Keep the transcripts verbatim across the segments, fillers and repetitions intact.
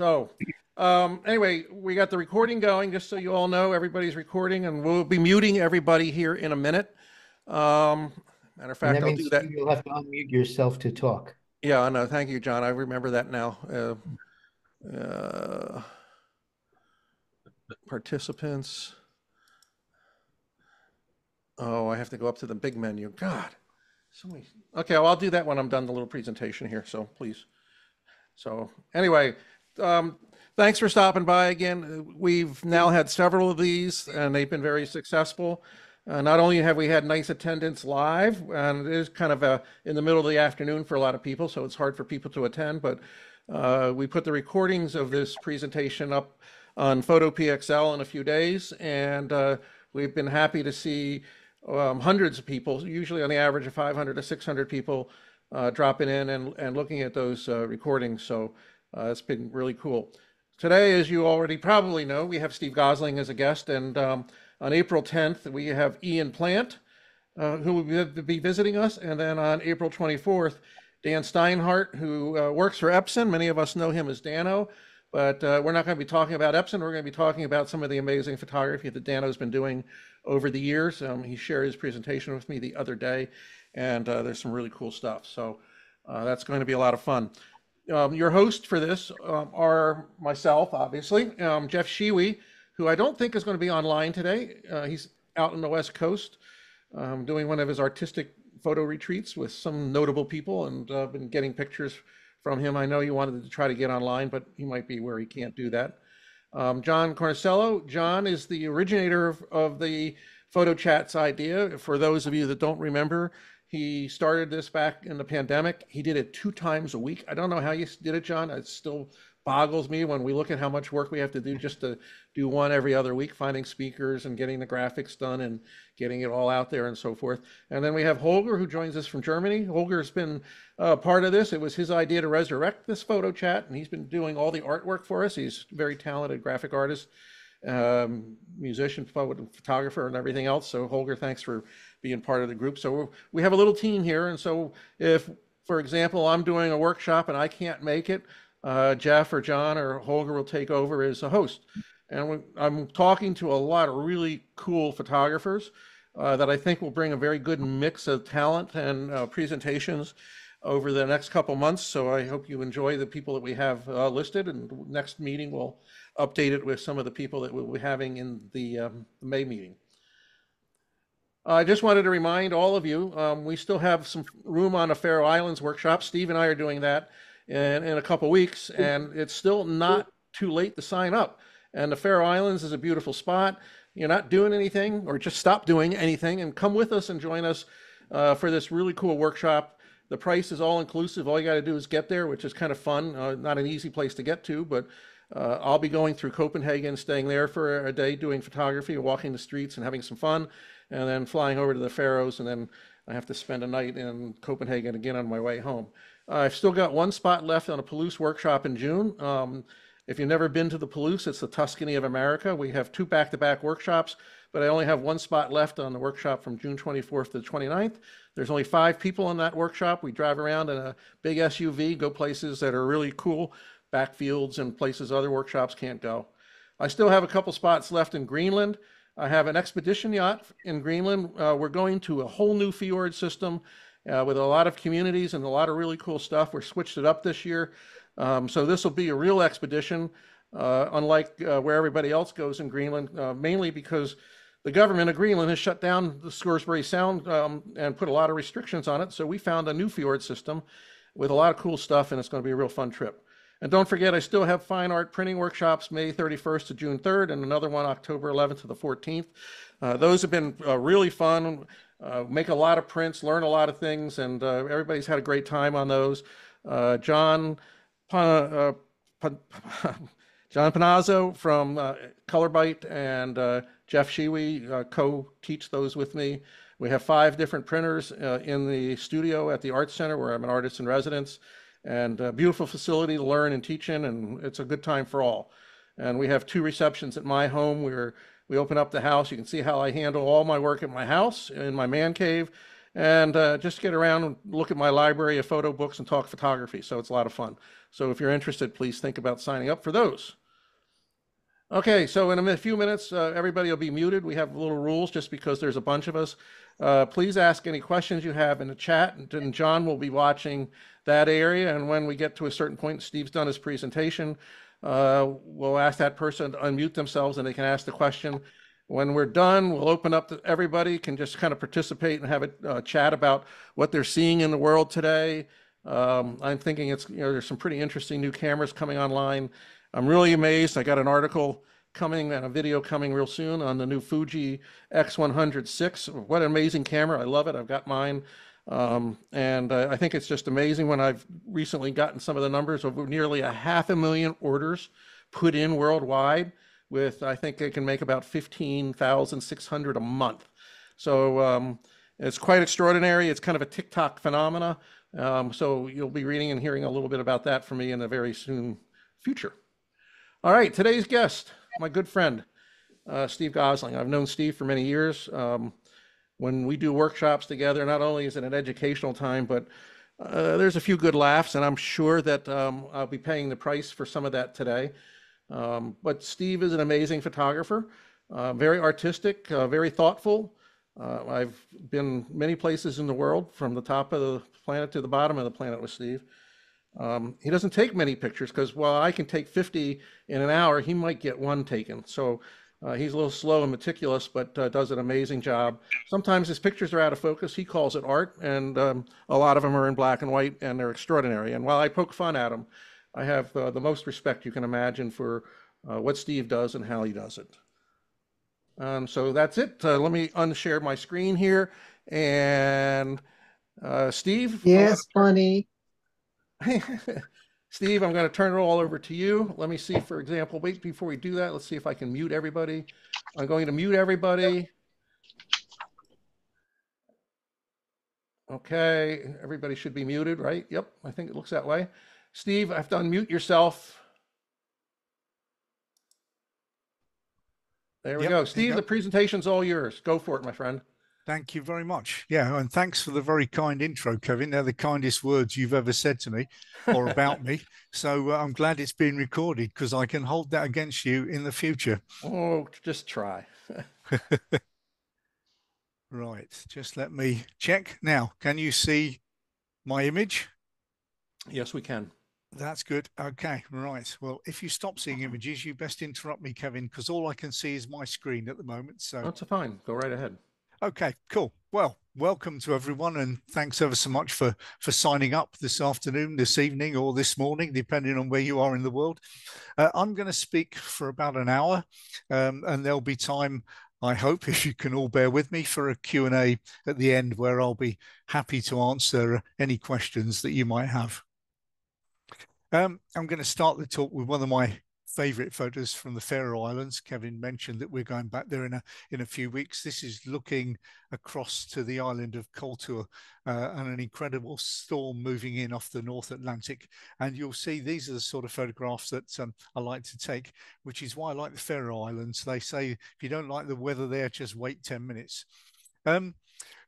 So um, anyway, we got the recording going, just so you all know, everybody's recording, and we'll be muting everybody here in a minute. Um, matter of fact, I'll do that. You'll have to unmute yourself to talk. Yeah, I know. Thank you, John. I remember that now. Uh, uh, participants. Oh, I have to go up to the big menu. God. So many. Okay, well, I'll do that when I'm done the little presentation here. So please. So anyway, um, thanks for stopping by again. We've now had several of these, and they've been very successful. Uh, not only have we had nice attendance live, and it is kind of a, in the middle of the afternoon for a lot of people, so it's hard for people to attend, but uh, we put the recordings of this presentation up on PhotoPXL in a few days, and uh, we've been happy to see um, hundreds of people, usually on the average of five hundred to six hundred people, uh, dropping in and, and looking at those uh, recordings, so uh, it's been really cool. Today, as you already probably know, we have Steve Gosling as a guest, and um, on April tenth, we have Ian Plant, uh, who will be visiting us. And then on April twenty-fourth, Dan Steinhardt, who uh, works for Epson. Many of us know him as Dano, but uh, we're not going to be talking about Epson. We're going to be talking about some of the amazing photography that Dano's been doing over the years. Um, he shared his presentation with me the other day, and uh, there's some really cool stuff. So uh, that's going to be a lot of fun. Um, your hosts for this um, are myself, obviously, um, Jeff Schewe, who I don't think is going to be online today. Uh, he's out on the West Coast um, doing one of his artistic photo retreats with some notable people, and uh, been getting pictures from him. I know you wanted to try to get online, but he might be where he can't do that. Um, John Cornicello. John is the originator of, of the photo chats idea. For those of you that don't remember, he started this back in the pandemic. He did it two times a week. I don't know how you did it, John. It's still boggles me when we look at how much work we have to do just to do one every other week, finding speakers and getting the graphics done and getting it all out there and so forth. And then we have Holger, who joins us from Germany. Holger's been uh, part of this. It was his idea to resurrect this photo chat, and he's been doing all the artwork for us. He's a very talented graphic artist, um, musician, photographer, and everything else. So Holger, thanks for being part of the group. So we have a little team here, and so if, for example, I'm doing a workshop and I can't make it, Uh, Jeff or John or Holger will take over as a host. And we, I'm talking to a lot of really cool photographers uh, that I think will bring a very good mix of talent and uh, presentations over the next couple months. So I hope you enjoy the people that we have uh, listed, and next meeting we'll update it with some of the people that we'll be having in the um, May meeting. I just wanted to remind all of you, um, we still have some room on a Faroe Islands workshop. Steve and I are doing that In, in a couple weeks, and it's still not too late to sign up. And the Faroe Islands is a beautiful spot. You're not doing anything, or just stop doing anything, and come with us and join us uh, for this really cool workshop. The price is all inclusive. All you got to do is get there, which is kind of fun. Uh, not an easy place to get to, but uh, I'll be going through Copenhagen, staying there for a day, doing photography, walking the streets and having some fun, and then flying over to the Faroes, and then I have to spend a night in Copenhagen again on my way home. I've still got one spot left on a Palouse workshop in June. Um, if you've never been to the Palouse, it's the Tuscany of America. We have two back-to-back workshops, but I only have one spot left on the workshop from June twenty-fourth to the twenty-ninth. There's only five people in that workshop. We drive around in a big S U V, go places that are really cool, backfields and places other workshops can't go. I still have a couple spots left in Greenland. I have an expedition yacht in Greenland. Uh, we're going to a whole new fjord system, Uh, with a lot of communities and a lot of really cool stuff. We've switched it up this year. Um, so this will be a real expedition, uh, unlike uh, where everybody else goes in Greenland, uh, mainly because the government of Greenland has shut down the Scoresby Sound um, and put a lot of restrictions on it. So we found a new fjord system with a lot of cool stuff, and it's going to be a real fun trip. And don't forget, I still have fine art printing workshops May thirty-first to June third, and another one October eleventh to the fourteenth. Uh, those have been uh, really fun. Uh, make a lot of prints, learn a lot of things, and uh, everybody's had a great time on those. Uh, John Pana, uh, Pan, John Panazzo from uh, Colorbite and uh, Jeff Schewe uh, co-teach those with me. We have five different printers uh, in the studio at the Arts Center, where I'm an artist in residence, and a beautiful facility to learn and teach in, and it's a good time for all. And we have two receptions at my home. We're We open up the house. You can see how I handle all my work at my house, in my man cave, and uh, just get around and look at my library of photo books and talk photography. So it's a lot of fun. So if you're interested, please think about signing up for those. Okay, so in a few minutes, uh, everybody will be muted. We have little rules just because there's a bunch of us. Uh, please ask any questions you have in the chat, and John will be watching that area. And when we get to a certain point, Steve's done his presentation, uh, we'll ask that person to unmute themselves and they can ask the question. When we're done, we'll open up to everybody, can just kind of participate and have a uh, chat about what they're seeing in the world today. Um, I'm thinking it's, you know, there's some pretty interesting new cameras coming online. I'm really amazed. I got an article coming and a video coming real soon on the new Fuji X one hundred six. What an amazing camera. I love it. I've got mine. Um, and uh, I think it's just amazing when I've recently gotten some of the numbers of nearly a half a million orders put in worldwide with, I think they can make about fifteen thousand six hundred a month. So um, it's quite extraordinary. It's kind of a TikTok phenomena. Um, so you'll be reading and hearing a little bit about that from me in the very soon future. All right, today's guest, my good friend, uh, Steve Gosling. I've known Steve for many years. Um, when we do workshops together, not only is it an educational time, but uh, there's a few good laughs, and I'm sure that um, I'll be paying the price for some of that today. Um, but Steve is an amazing photographer, uh, very artistic, uh, very thoughtful. Uh, I've been many places in the world, from the top of the planet to the bottom of the planet with Steve. Um, he doesn't take many pictures because while I can take fifty in an hour, he might get one taken. So uh, he's a little slow and meticulous, but uh, does an amazing job. Sometimes his pictures are out of focus. He calls it art, and um, a lot of them are in black and white, and they're extraordinary. And while I poke fun at him, I have uh, the most respect you can imagine for uh, what Steve does and how he does it. Um, so that's it. Uh, let me unshare my screen here. And uh, Steve? Yes, Bunny. Steve, I'm going to turn it all over to you. Let me see, for example, wait, before we do that, let's see if I can mute everybody. I'm going to mute everybody. Okay, everybody should be muted, right? Yep, I think it looks that way. Steve, I have to unmute yourself. There we yep, go. Steve, the presentation's all yours. Go for it, my friend. Thank you very much. Yeah, and thanks for the very kind intro, Kevin. They're the kindest words you've ever said to me or about me. So uh, I'm glad it's been recorded because I can hold that against you in the future. Oh, just try. Right, just let me check. Now, can you see my image? Yes, we can. That's good. Okay, right. Well, if you stop seeing images, you best interrupt me, Kevin, because all I can see is my screen at the moment. So that's fine. Go right ahead. Okay, cool. Well, welcome to everyone, and thanks ever so much for for signing up this afternoon, this evening, or this morning, depending on where you are in the world. Uh, I'm going to speak for about an hour, um, and there'll be time, I hope, if you can all bear with me, for a Q and A at the end, where I'll be happy to answer any questions that you might have. Um, I'm going to start the talk with one of my favorite photos from the Faroe Islands. Kevin mentioned that we're going back there in a in a few weeks. This is looking across to the island of Koltur uh, and an incredible storm moving in off the North Atlantic. And you'll see these are the sort of photographs that um, I like to take, which is why I like the Faroe Islands. They say if you don't like the weather there, just wait ten minutes. Um,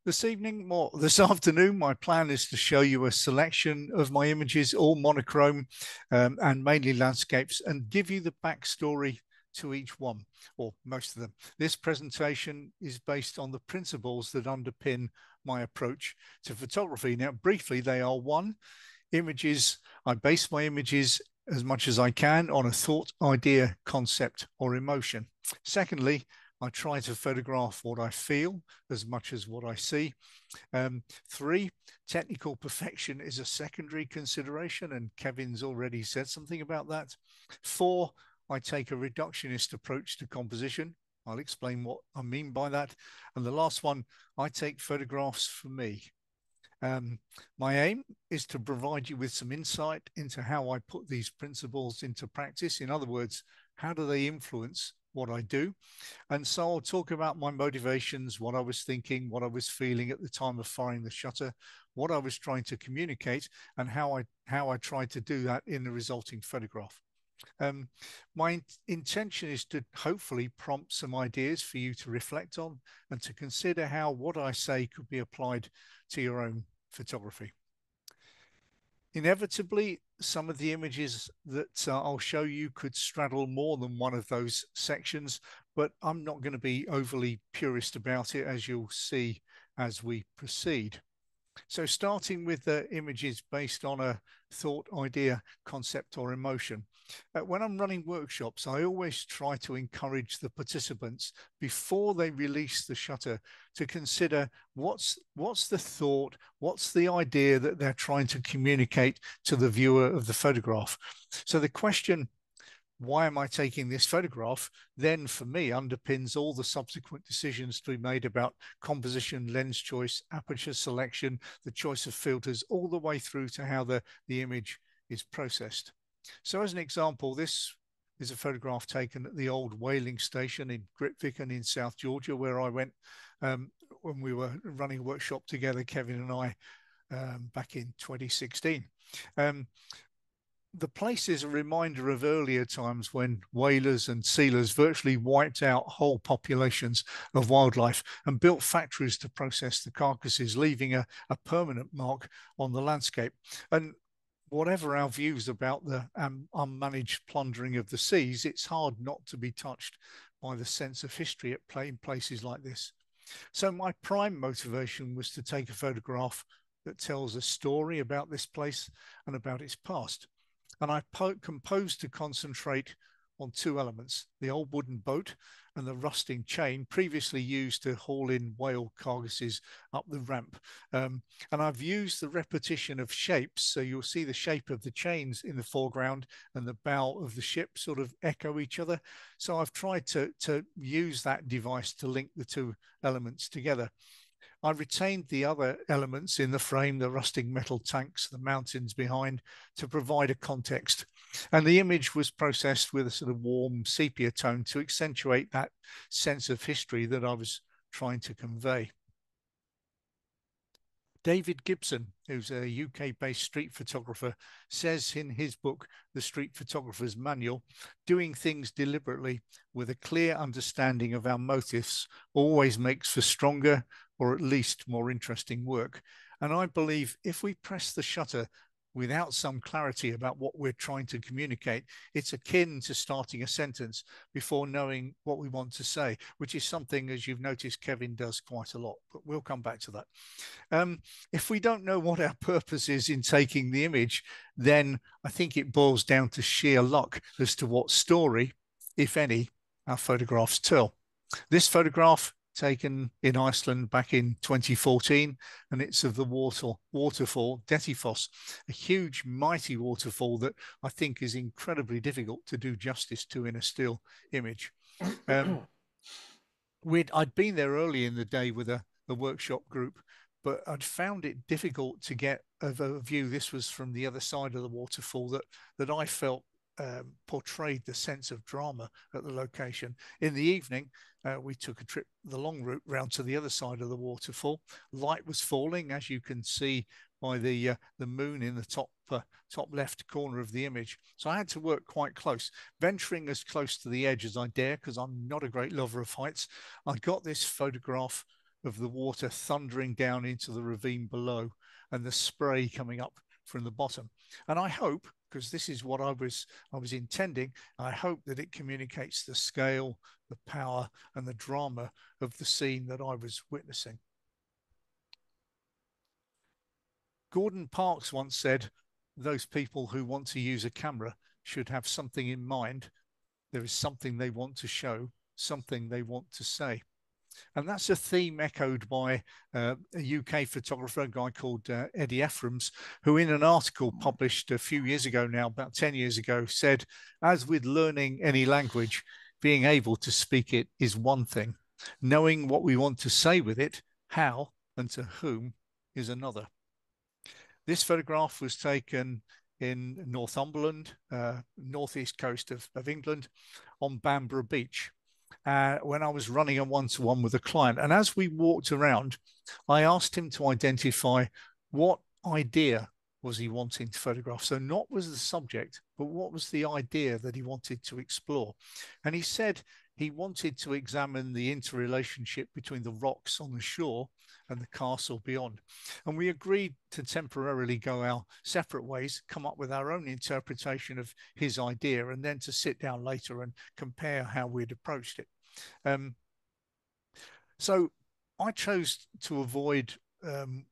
This evening, or this afternoon, my plan is to show you a selection of my images, all monochrome um, and mainly landscapes, and give you the backstory to each one, or most of them. This presentation is based on the principles that underpin my approach to photography. Now, briefly, they are one, images. I base my images as much as I can on a thought, idea, concept, or emotion. Secondly, I try to photograph what I feel as much as what I see. Um, three, technical perfection is a secondary consideration, and Kevin's already said something about that. Four, I take a reductionist approach to composition. I'll explain what I mean by that. And the last one, I take photographs for me. Um, my aim is to provide you with some insight into how I put these principles into practice. In other words, how do they influence what I do? And so I'll talk about my motivations, what I was thinking, what I was feeling at the time of firing the shutter, what I was trying to communicate, and how I how I tried to do that in the resulting photograph. Um, my intention is to hopefully prompt some ideas for you to reflect on and to consider how what I say could be applied to your own photography. Inevitably, some of the images that uh, I'll show you could straddle more than one of those sections, but I'm not going to be overly purist about it, as you'll see as we proceed. So starting with the images based on a thought, idea, concept or emotion. Uh, when I'm running workshops, I always try to encourage the participants before they release the shutter to consider what's, what's the thought, what's the idea that they're trying to communicate to the viewer of the photograph. So the question, why am I taking this photograph, then for me underpins all the subsequent decisions to be made about composition, lens choice, aperture selection, the choice of filters, all the way through to how the, the image is processed. So as an example, this is a photograph taken at the old whaling station in Grytviken in South Georgia, where I went um, when we were running a workshop together, Kevin and I, um, back in twenty sixteen. Um, The place is a reminder of earlier times when whalers and sealers virtually wiped out whole populations of wildlife and built factories to process the carcasses, leaving a, a permanent mark on the landscape. And whatever our views about the um, unmanaged plundering of the seas, it's hard not to be touched by the sense of history at play in places like this. So my prime motivation was to take a photograph that tells a story about this place and about its past. And I composed to concentrate on two elements, the old wooden boat and the rusting chain previously used to haul in whale carcasses up the ramp. Um, and I've used the repetition of shapes. So you'll see the shape of the chains in the foreground and the bow of the ship sort of echo each other. So I've tried to, to use that device to link the two elements together. I retained the other elements in the frame, the rusting metal tanks, the mountains behind, to provide a context. And the image was processed with a sort of warm sepia tone to accentuate that sense of history that I was trying to convey. David Gibson, who's a U K-based street photographer, says in his book, The Street Photographer's Manual, doing things deliberately with a clear understanding of our motives always makes for stronger or at least more interesting work. And I believe if we press the shutter without some clarity about what we're trying to communicate, it's akin to starting a sentence before knowing what we want to say, which is something, as you've noticed, Kevin does quite a lot, but we'll come back to that. Um, if we don't know what our purpose is in taking the image, then I think it boils down to sheer luck as to what story, if any, our photographs tell. This photograph taken in Iceland back in twenty fourteen, and it's of the water, waterfall Dettifoss, a huge, mighty waterfall that I think is incredibly difficult to do justice to in a still image. Um, we'd, I'd been there early in the day with a, a workshop group, but I'd found it difficult to get a, a view. This was from the other side of the waterfall that, that I felt um, portrayed the sense of drama at the location. In the evening, Uh, we took a trip the long route round to the other side of the waterfall. Light was falling, as you can see by the uh, the moon in the top uh, top left corner of the image. So I had to work quite close, venturing as close to the edge as I dare, because I'm not a great lover of heights. I got this photograph of the water thundering down into the ravine below and the spray coming up from the bottom. And I hope, because this is what I was, I was intending, I hope that it communicates the scale, the power and the drama of the scene that I was witnessing. Gordon Parks once said, those people who want to use a camera should have something in mind. There is something they want to show, something they want to say. And that's a theme echoed by uh, a U K photographer, a guy called uh, Eddie Ephraims, who in an article published a few years ago now, about ten years ago, said, as with learning any language, being able to speak it is one thing. Knowing what we want to say with it, how and to whom is another. This photograph was taken in Northumberland, uh, northeast coast of, of England, on Bamborough Beach. Uh, when I was running a one-to-one with a client. And as we walked around, I asked him to identify what idea was he wanting to photograph? So not was the subject, but what was the idea that he wanted to explore? And he said he wanted to examine the interrelationship between the rocks on the shore and the castle beyond. And we agreed to temporarily go our separate ways, come up with our own interpretation of his idea, and then to sit down later and compare how we'd approached it. Um, so I chose to avoid um,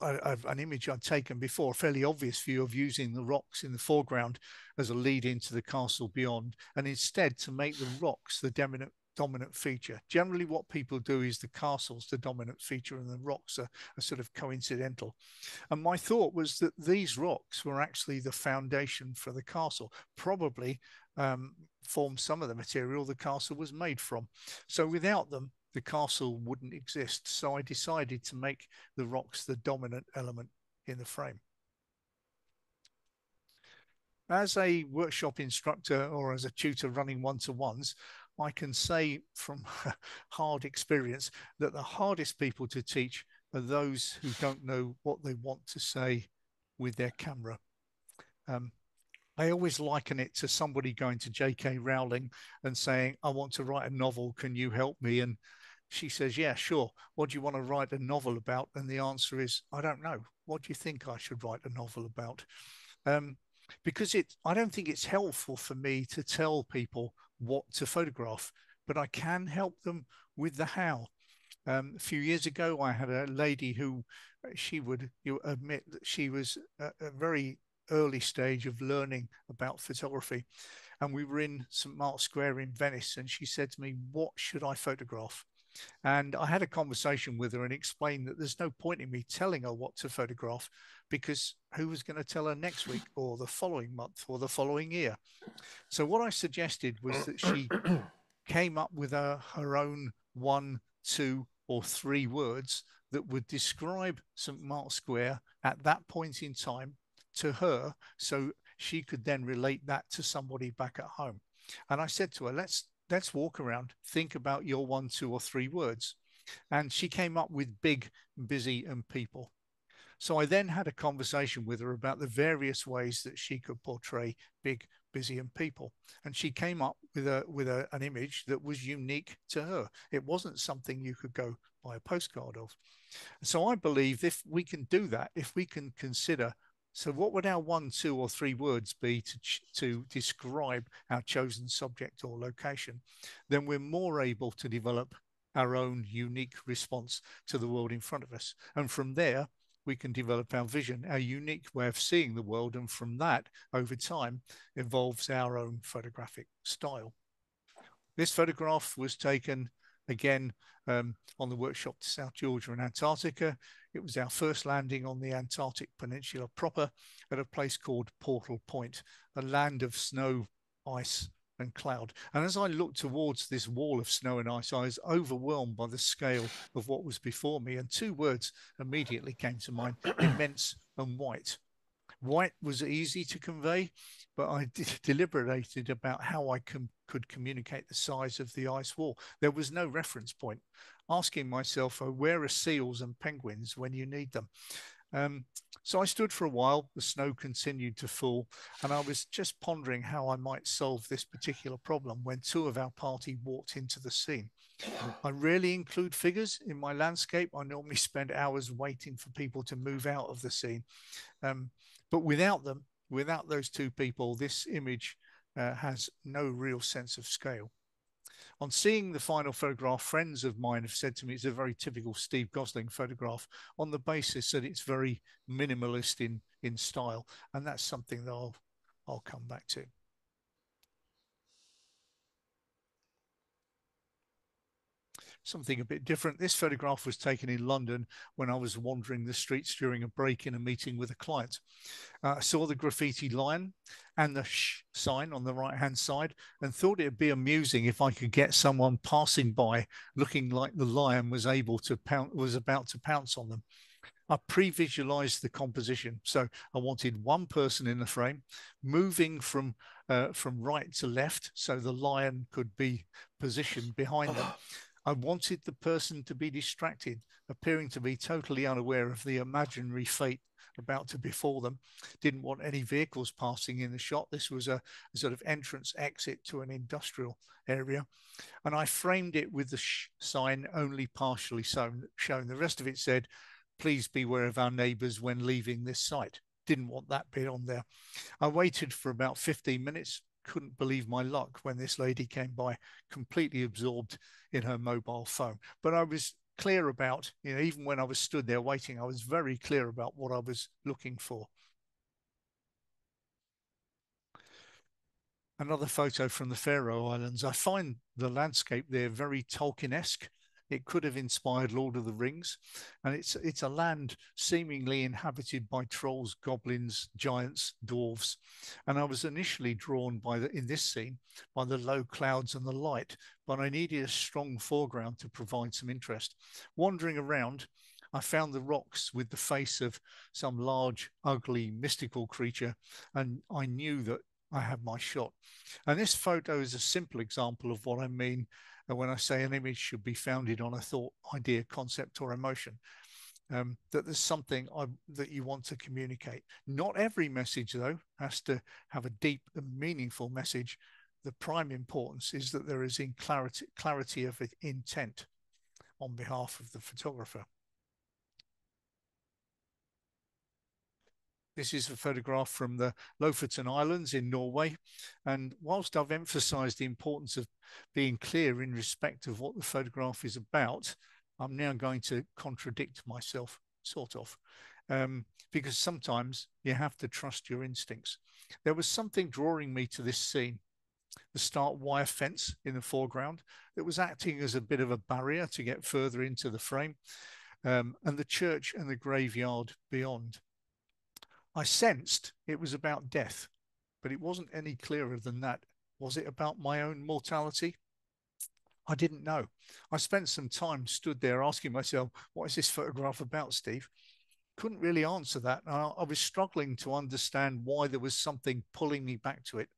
a, a, an image I'd taken before, a fairly obvious view of using the rocks in the foreground as a lead into the castle beyond, and instead to make the rocks the dominant, dominant feature. Generally what people do is the castle's the dominant feature and the rocks are, are sort of coincidental. And my thought was that these rocks were actually the foundation for the castle, probably um, formed some of the material the castle was made from. So without them, the castle wouldn't exist. So I decided to make the rocks the dominant element in the frame. As a workshop instructor or as a tutor running one-to-ones, I can say from hard experience that the hardest people to teach are those who don't know what they want to say with their camera. Um, I always liken it to somebody going to J K Rowling and saying, I want to write a novel, can you help me? And she says, yeah, sure. What do you want to write a novel about? And the answer is, I don't know. What do you think I should write a novel about? Um, because it, I don't think it's helpful for me to tell people what to photograph, but I can help them with the how. Um, a few years ago, I had a lady who she would you admit that she was a, a very early stage of learning about photography. And we were in Saint Mark's Square in Venice, and she said to me, what should I photograph? And I had a conversation with her and explained that there's no point in me telling her what to photograph, because who was going to tell her next week or the following month or the following year? So what I suggested was that she came up with her, her own one, two, or three words that would describe Saint Mark's Square at that point in time to her, so she could then relate that to somebody back at home. And I said to her, let's let's walk around, think about your one, two, or three words. And she came up with big, busy, and people. So I then had a conversation with her about the various ways that she could portray big, busy, and people. And she came up with a with a, an image that was unique to her. It wasn't something you could go buy a postcard of. So I believe if we can do that, if we can consider, so what would our one, two, or three words be to, to describe our chosen subject or location? Then we're more able to develop our own unique response to the world in front of us. And from there, we can develop our vision, our unique way of seeing the world. And from that, over time, evolves our own photographic style. This photograph was taken again um, on the workshop to South Georgia and Antarctica. It was our first landing on the Antarctic Peninsula proper at a place called Portal Point, a land of snow, ice and cloud. And as I looked towards this wall of snow and ice, I was overwhelmed by the scale of what was before me. And two words immediately came to mind, immense and white. White was easy to convey, but I deliberated about how I com could communicate the size of the ice wall. There was no reference point. Asking myself, oh, where are seals and penguins when you need them? Um, so I stood for a while, the snow continued to fall, and I was just pondering how I might solve this particular problem when two of our party walked into the scene. I rarely include figures in my landscape. I normally spend hours waiting for people to move out of the scene. Um, but without them, without those two people, this image uh, has no real sense of scale. On seeing the final photograph, friends of mine have said to me it's a very typical Steve Gosling photograph on the basis that it's very minimalist in, in style. And that's something that I'll, I'll come back to. Something a bit different. This photograph was taken in London when I was wandering the streets during a break in a meeting with a client. Uh, I saw the graffiti line and the shh sign on the right hand side and thought it'd be amusing if I could get someone passing by looking like the lion was able to pounce, was about to pounce on them. I pre-visualized the composition, so I wanted one person in the frame moving from uh, from right to left so the lion could be positioned behind them. I wanted the person to be distracted, appearing to be totally unaware of the imaginary fate about to befall them, didn't want any vehicles passing in the shot. This was a, a sort of entrance exit to an industrial area. And I framed it with the sh sign only partially shown. The rest of it said, "Please beware of our neighbours when leaving this site." Didn't want that bit on there. I waited for about fifteen minutes. Couldn't believe my luck when this lady came by, completely absorbed in her mobile phone. But I was clear about, you know, even when I was stood there waiting, I was very clear about what I was looking for. Another photo from the Faroe Islands. I find the landscape there very Tolkien-esque. It could have inspired Lord of the Rings, and it's it's a land seemingly inhabited by trolls, goblins, giants, dwarves. And I was initially drawn by the in this scene by the low clouds and the light, but I needed a strong foreground to provide some interest. Wandering around, I found the rocks with the face of some large, ugly, mystical creature, and I knew that I had my shot. And this photo is a simple example of what I mean and when I say an image should be founded on a thought, idea, concept, or emotion, um, that there's something I, that you want to communicate. Not every message, though, has to have a deep and meaningful message. The prime importance is that there is in clarity, clarity of intent on behalf of the photographer. This is a photograph from the Lofoten Islands in Norway. And whilst I've emphasized the importance of being clear in respect of what the photograph is about, I'm now going to contradict myself, sort of, um, because sometimes you have to trust your instincts. There was something drawing me to this scene. The stark wire fence in the foreground that was acting as a bit of a barrier to get further into the frame, um, and the church and the graveyard beyond. I sensed it was about death, but it wasn't any clearer than that. Was it about my own mortality? I didn't know. I spent some time stood there asking myself, what is this photograph about, Steve? Couldn't really answer that. I, I was struggling to understand why there was something pulling me back to it.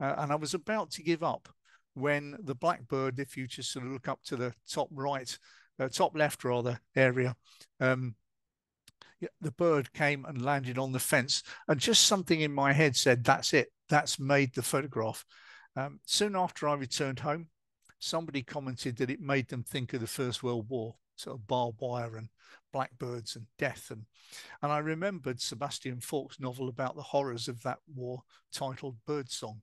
Uh, and I was about to give up when the blackbird, if you just sort of look up to the top right, uh, top left rather, area, um, the bird came and landed on the fence, and just something in my head said, that's it, that's made the photograph. Um, soon after I returned home, somebody commented that it made them think of the First World War, sort of barbed wire and blackbirds and death. And, and I remembered Sebastian Falk's novel about the horrors of that war titled Birdsong.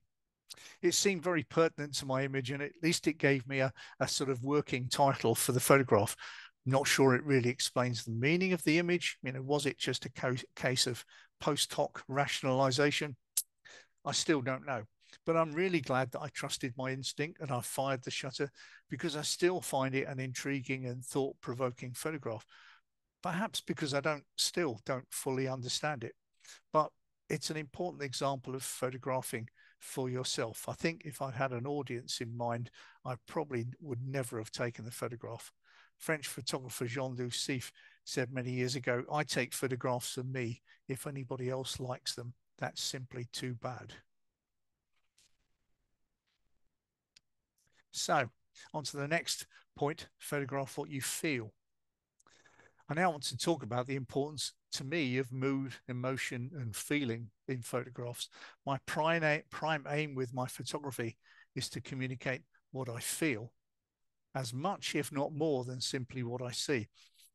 It seemed very pertinent to my image, and at least it gave me a, a sort of working title for the photograph. Not sure it really explains the meaning of the image. You know, was it just a case of post hoc rationalization? I still don't know, but I'm really glad that I trusted my instinct and I fired the shutter, because I still find it an intriguing and thought-provoking photograph, perhaps because I don't still don't fully understand it, but it's an important example of photographing for yourself. I think if I'd had an audience in mind, I probably would never have taken the photograph. French photographer Jean Ducif said many years ago, I take photographs of me. If anybody else likes them, that's simply too bad. So on to the next point, photograph what you feel. I now want to talk about the importance to me of mood, emotion and feeling in photographs. My prime, prime aim with my photography is to communicate what I feel, as much, if not more, than simply what I see.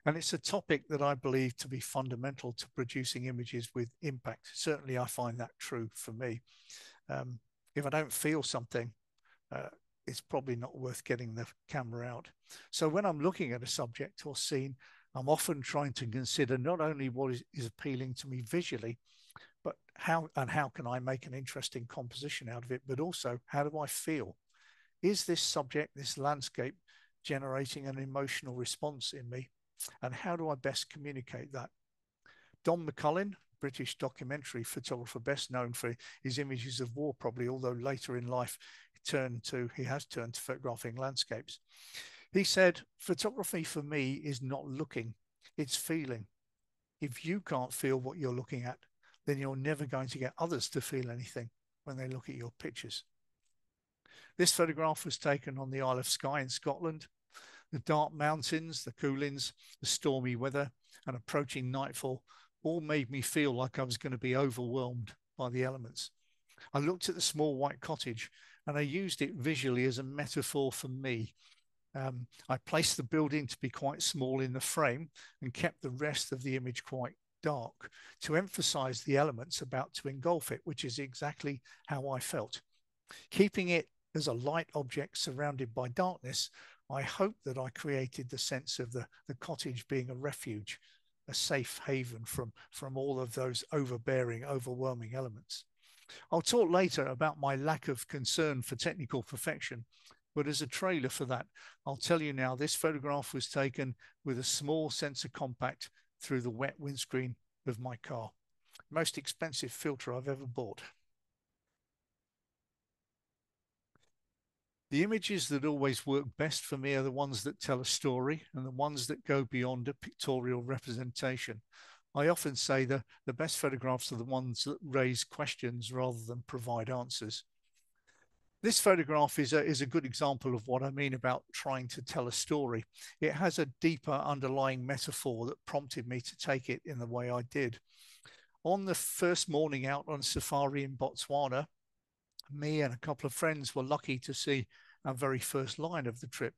And it's a topic that I believe to be fundamental to producing images with impact. Certainly, I find that true for me. Um, if I don't feel something, uh, it's probably not worth getting the camera out. So when I'm looking at a subject or scene, I'm often trying to consider not only what is, is appealing to me visually, but how and how can I make an interesting composition out of it, but also how do I feel? Is this subject, this landscape, generating an emotional response in me, and how do I best communicate that? Don McCullin, British documentary photographer best known for his images of war probably, although later in life he turned to he has turned to photographing landscapes. He said, photography for me is not looking, it's feeling. If you can't feel what you're looking at, then you're never going to get others to feel anything when they look at your pictures. This photograph was taken on the Isle of Skye in Scotland. The dark mountains, the coolings, the stormy weather, and approaching nightfall all made me feel like I was going to be overwhelmed by the elements. I looked at the small white cottage and I used it visually as a metaphor for me. Um, I placed the building to be quite small in the frame and kept the rest of the image quite dark to emphasize the elements about to engulf it, which is exactly how I felt. Keeping it as a light object surrounded by darkness, I hope that I created the sense of the, the cottage being a refuge, a safe haven from, from all of those overbearing, overwhelming elements. I'll talk later about my lack of concern for technical perfection, but as a trailer for that, I'll tell you now, this photograph was taken with a small sensor compact through the wet windscreen of my car. Most expensive filter I've ever bought. The images that always work best for me are the ones that tell a story and the ones that go beyond a pictorial representation. I often say that the best photographs are the ones that raise questions rather than provide answers. This photograph is a, is a good example of what I mean about trying to tell a story. It has a deeper underlying metaphor that prompted me to take it in the way I did. On the first morning out on safari in Botswana, me and a couple of friends were lucky to see our very first lion of the trip.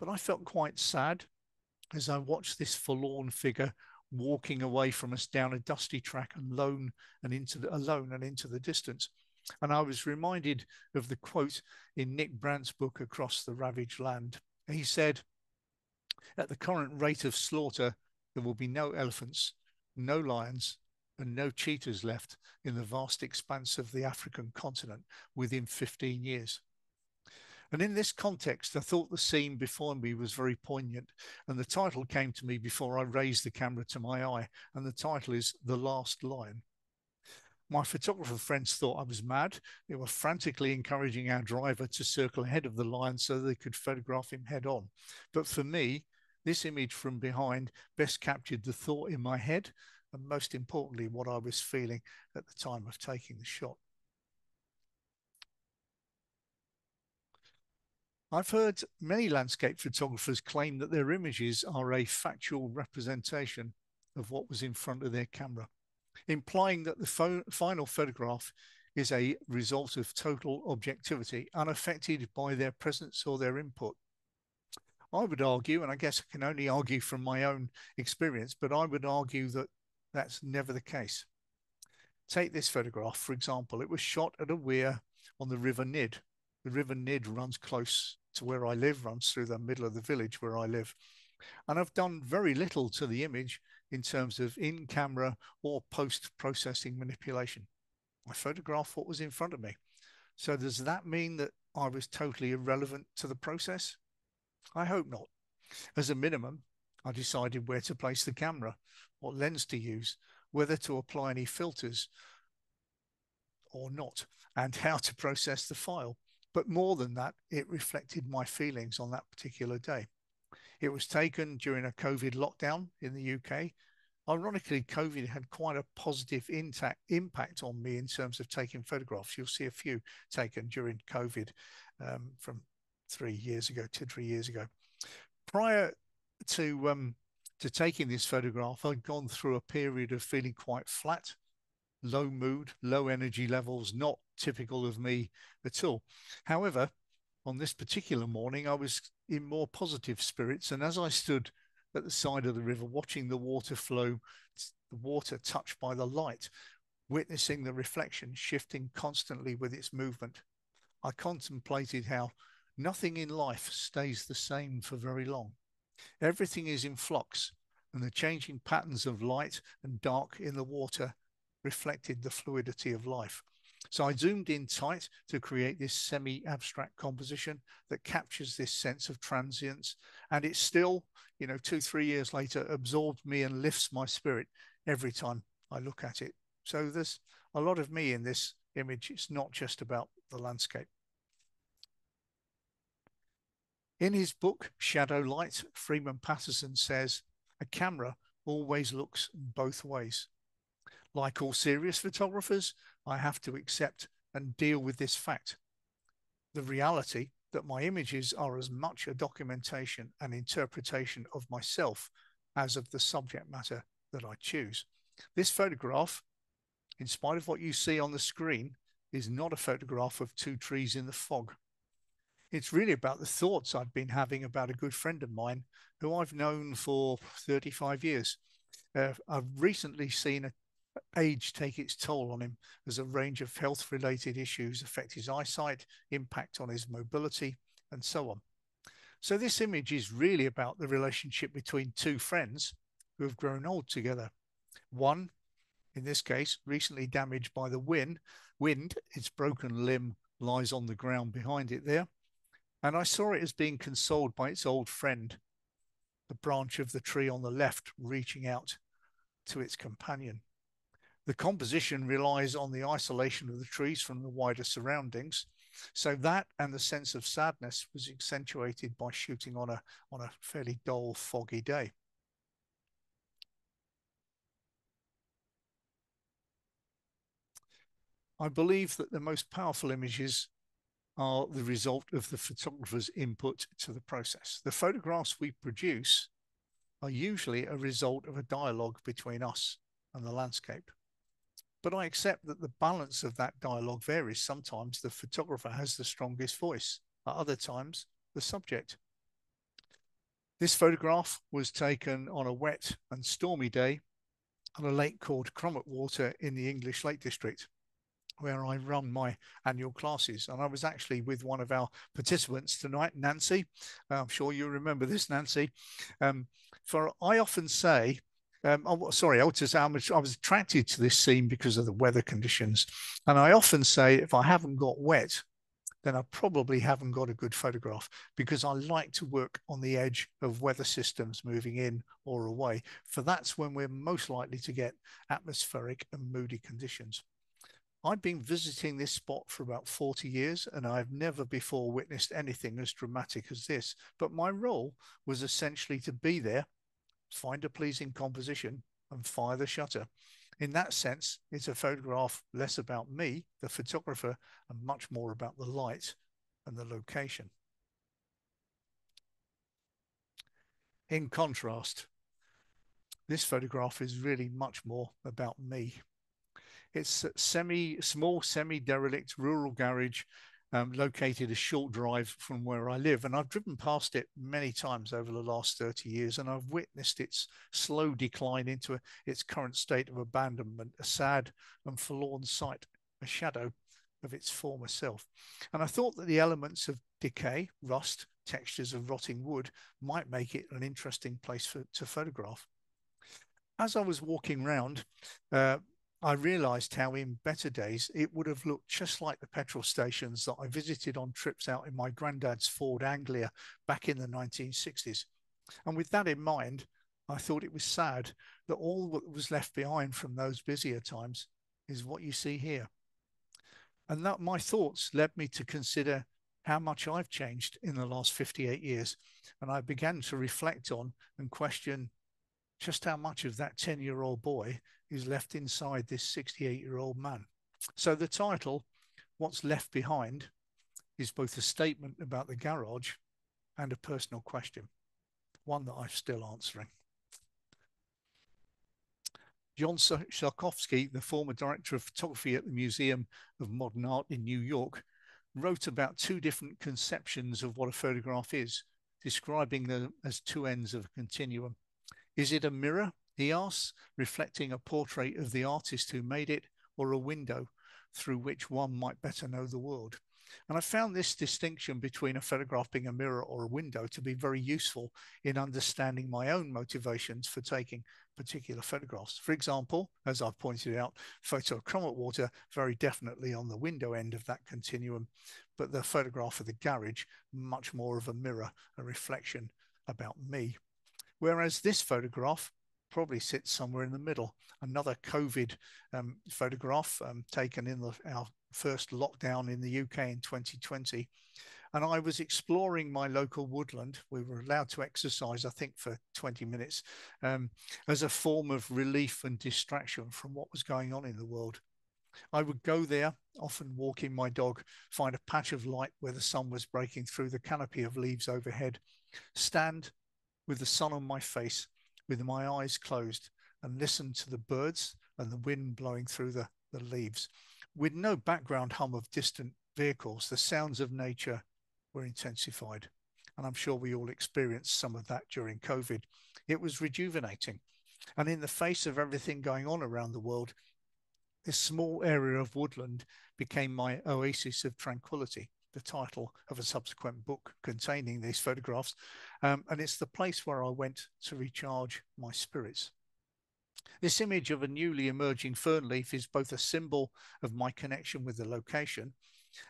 But I felt quite sad as I watched this forlorn figure walking away from us down a dusty track and alone and into the, alone and into the distance. And I was reminded of the quote in Nick Brandt's book, Across the Ravaged Land. He said, "At the current rate of slaughter, there will be no elephants, no lions, and no cheetahs left in the vast expanse of the African continent within fifteen years. And in this context, I thought the scene before me was very poignant, and the title came to me before I raised the camera to my eye, and the title is The Last Lion. My photographer friends thought I was mad. They were frantically encouraging our driver to circle ahead of the lion so they could photograph him head on. But for me, this image from behind best captured the thought in my head, and most importantly, what I was feeling at the time of taking the shot. I've heard many landscape photographers claim that their images are a factual representation of what was in front of their camera, implying that the final photograph is a result of total objectivity, unaffected by their presence or their input. I would argue, and I guess I can only argue from my own experience, but I would argue that that's never the case. Take this photograph, for example. It was shot at a weir on the River Nid. The River Nid runs close to where I live, runs through the middle of the village where I live. And I've done very little to the image in terms of in-camera or post-processing manipulation. I photographed what was in front of me. So does that mean that I was totally irrelevant to the process? I hope not. As a minimum, I decided where to place the camera, what lens to use, whether to apply any filters or not, and how to process the file. But more than that, it reflected my feelings on that particular day. It was taken during a COVID lockdown in the U K. Ironically, COVID had quite a positive intact impact on me in terms of taking photographs. You'll see a few taken during COVID um, from three years ago, two, three years ago. Prior to, um, to taking this photograph, I'd gone through a period of feeling quite flat, low mood, low energy levels, not typical of me at all. However, on this particular morning, I was in more positive spirits, and as I stood at the side of the river watching the water flow, the water touched by the light, witnessing the reflection shifting constantly with its movement, I contemplated how nothing in life stays the same for very long. Everything is in flux, and the changing patterns of light and dark in the water reflected the fluidity of life. So I zoomed in tight to create this semi-abstract composition that captures this sense of transience. And it still, you know, two, three years later, absorbed me and lifts my spirit every time I look at it. So there's a lot of me in this image. It's not just about the landscape. In his book, Shadow Light, Freeman Patterson says, "A camera always looks both ways." Like all serious photographers, I have to accept and deal with this fact, the reality that my images are as much a documentation and interpretation of myself as of the subject matter that I choose. This photograph, in spite of what you see on the screen, is not a photograph of two trees in the fog. It's really about the thoughts I've been having about a good friend of mine who I've known for thirty-five years. Uh, I've recently seen a age take its toll on him as a range of health-related issues affect his eyesight, impact on his mobility, and so on. So this image is really about the relationship between two friends who have grown old together. One, in this case, recently damaged by the wind, wind, its broken limb lies on the ground behind it there, and I saw it as being consoled by its old friend, the branch of the tree on the left reaching out to its companion. The composition relies on the isolation of the trees from the wider surroundings, so that and the sense of sadness was accentuated by shooting on a, on a fairly dull, foggy day. I believe that the most powerful images are the result of the photographer's input to the process. The photographs we produce are usually a result of a dialogue between us and the landscape. But I accept that the balance of that dialogue varies. Sometimes the photographer has the strongest voice, at other times the subject. This photograph was taken on a wet and stormy day on a lake called Crommatwater in the English Lake District, where I run my annual classes. And I was actually with one of our participants tonight, Nancy. I'm sure you remember this, Nancy. Um, for I often say, Um, oh, sorry, I was, I was attracted to this scene because of the weather conditions. And I often say, if I haven't got wet, then I probably haven't got a good photograph, because I like to work on the edge of weather systems moving in or away, for that's when we're most likely to get atmospheric and moody conditions. I've been visiting this spot for about forty years, and I've never before witnessed anything as dramatic as this. But my role was essentially to be there, find a pleasing composition and fire the shutter. In that sense, it's a photograph less about me, the photographer, and much more about the light and the location. In contrast, this photograph is really much more about me. It's a semi, small, semi-derelict rural garage Um, located a short drive from where I live, and I've driven past it many times over the last thirty years, and I've witnessed its slow decline into a, its current state of abandonment, a sad and forlorn sight, a shadow of its former self. And I thought that the elements of decay, rust, textures of rotting wood might make it an interesting place for, to photograph. As I was walking round, uh, I realized how in better days it would have looked just like the petrol stations that I visited on trips out in my granddad's Ford Anglia back in the nineteen sixties. And with that in mind, I thought it was sad that all that was left behind from those busier times is what you see here. And that my thoughts led me to consider how much I've changed in the last fifty-eight years. And I began to reflect on and question just how much of that ten-year-old boy is left inside this sixty-eight-year-old man. So the title, What's Left Behind, is both a statement about the garage and a personal question, one that I'm still answering. John Sarkovsky, the former director of photography at the Museum of Modern Art in New York, wrote about two different conceptions of what a photograph is, describing them as two ends of a continuum. Is it a mirror, he asks, reflecting a portrait of the artist who made it, or a window through which one might better know the world? And I found this distinction between a photograph being a mirror or a window to be very useful in understanding my own motivations for taking particular photographs. For example, as I've pointed out, photo of Crommatwater very definitely on the window end of that continuum, but the photograph of the garage, much more of a mirror, a reflection about me. Whereas this photograph probably sits somewhere in the middle. Another COVID um, photograph um, taken in the, our first lockdown in the U K in twenty twenty. And I was exploring my local woodland. We were allowed to exercise, I think, for twenty minutes um, as a form of relief and distraction from what was going on in the world. I would go there, often walking my dog, find a patch of light where the sun was breaking through the canopy of leaves overhead, stand with the sun on my face, with my eyes closed, and listened to the birds and the wind blowing through the, the leaves. With no background hum of distant vehicles, the sounds of nature were intensified. And I'm sure we all experienced some of that during COVID. It was rejuvenating. And in the face of everything going on around the world, this small area of woodland became my oasis of tranquility, the title of a subsequent book containing these photographs. Um, and it's the place where I went to recharge my spirits. This image of a newly emerging fern leaf is both a symbol of my connection with the location,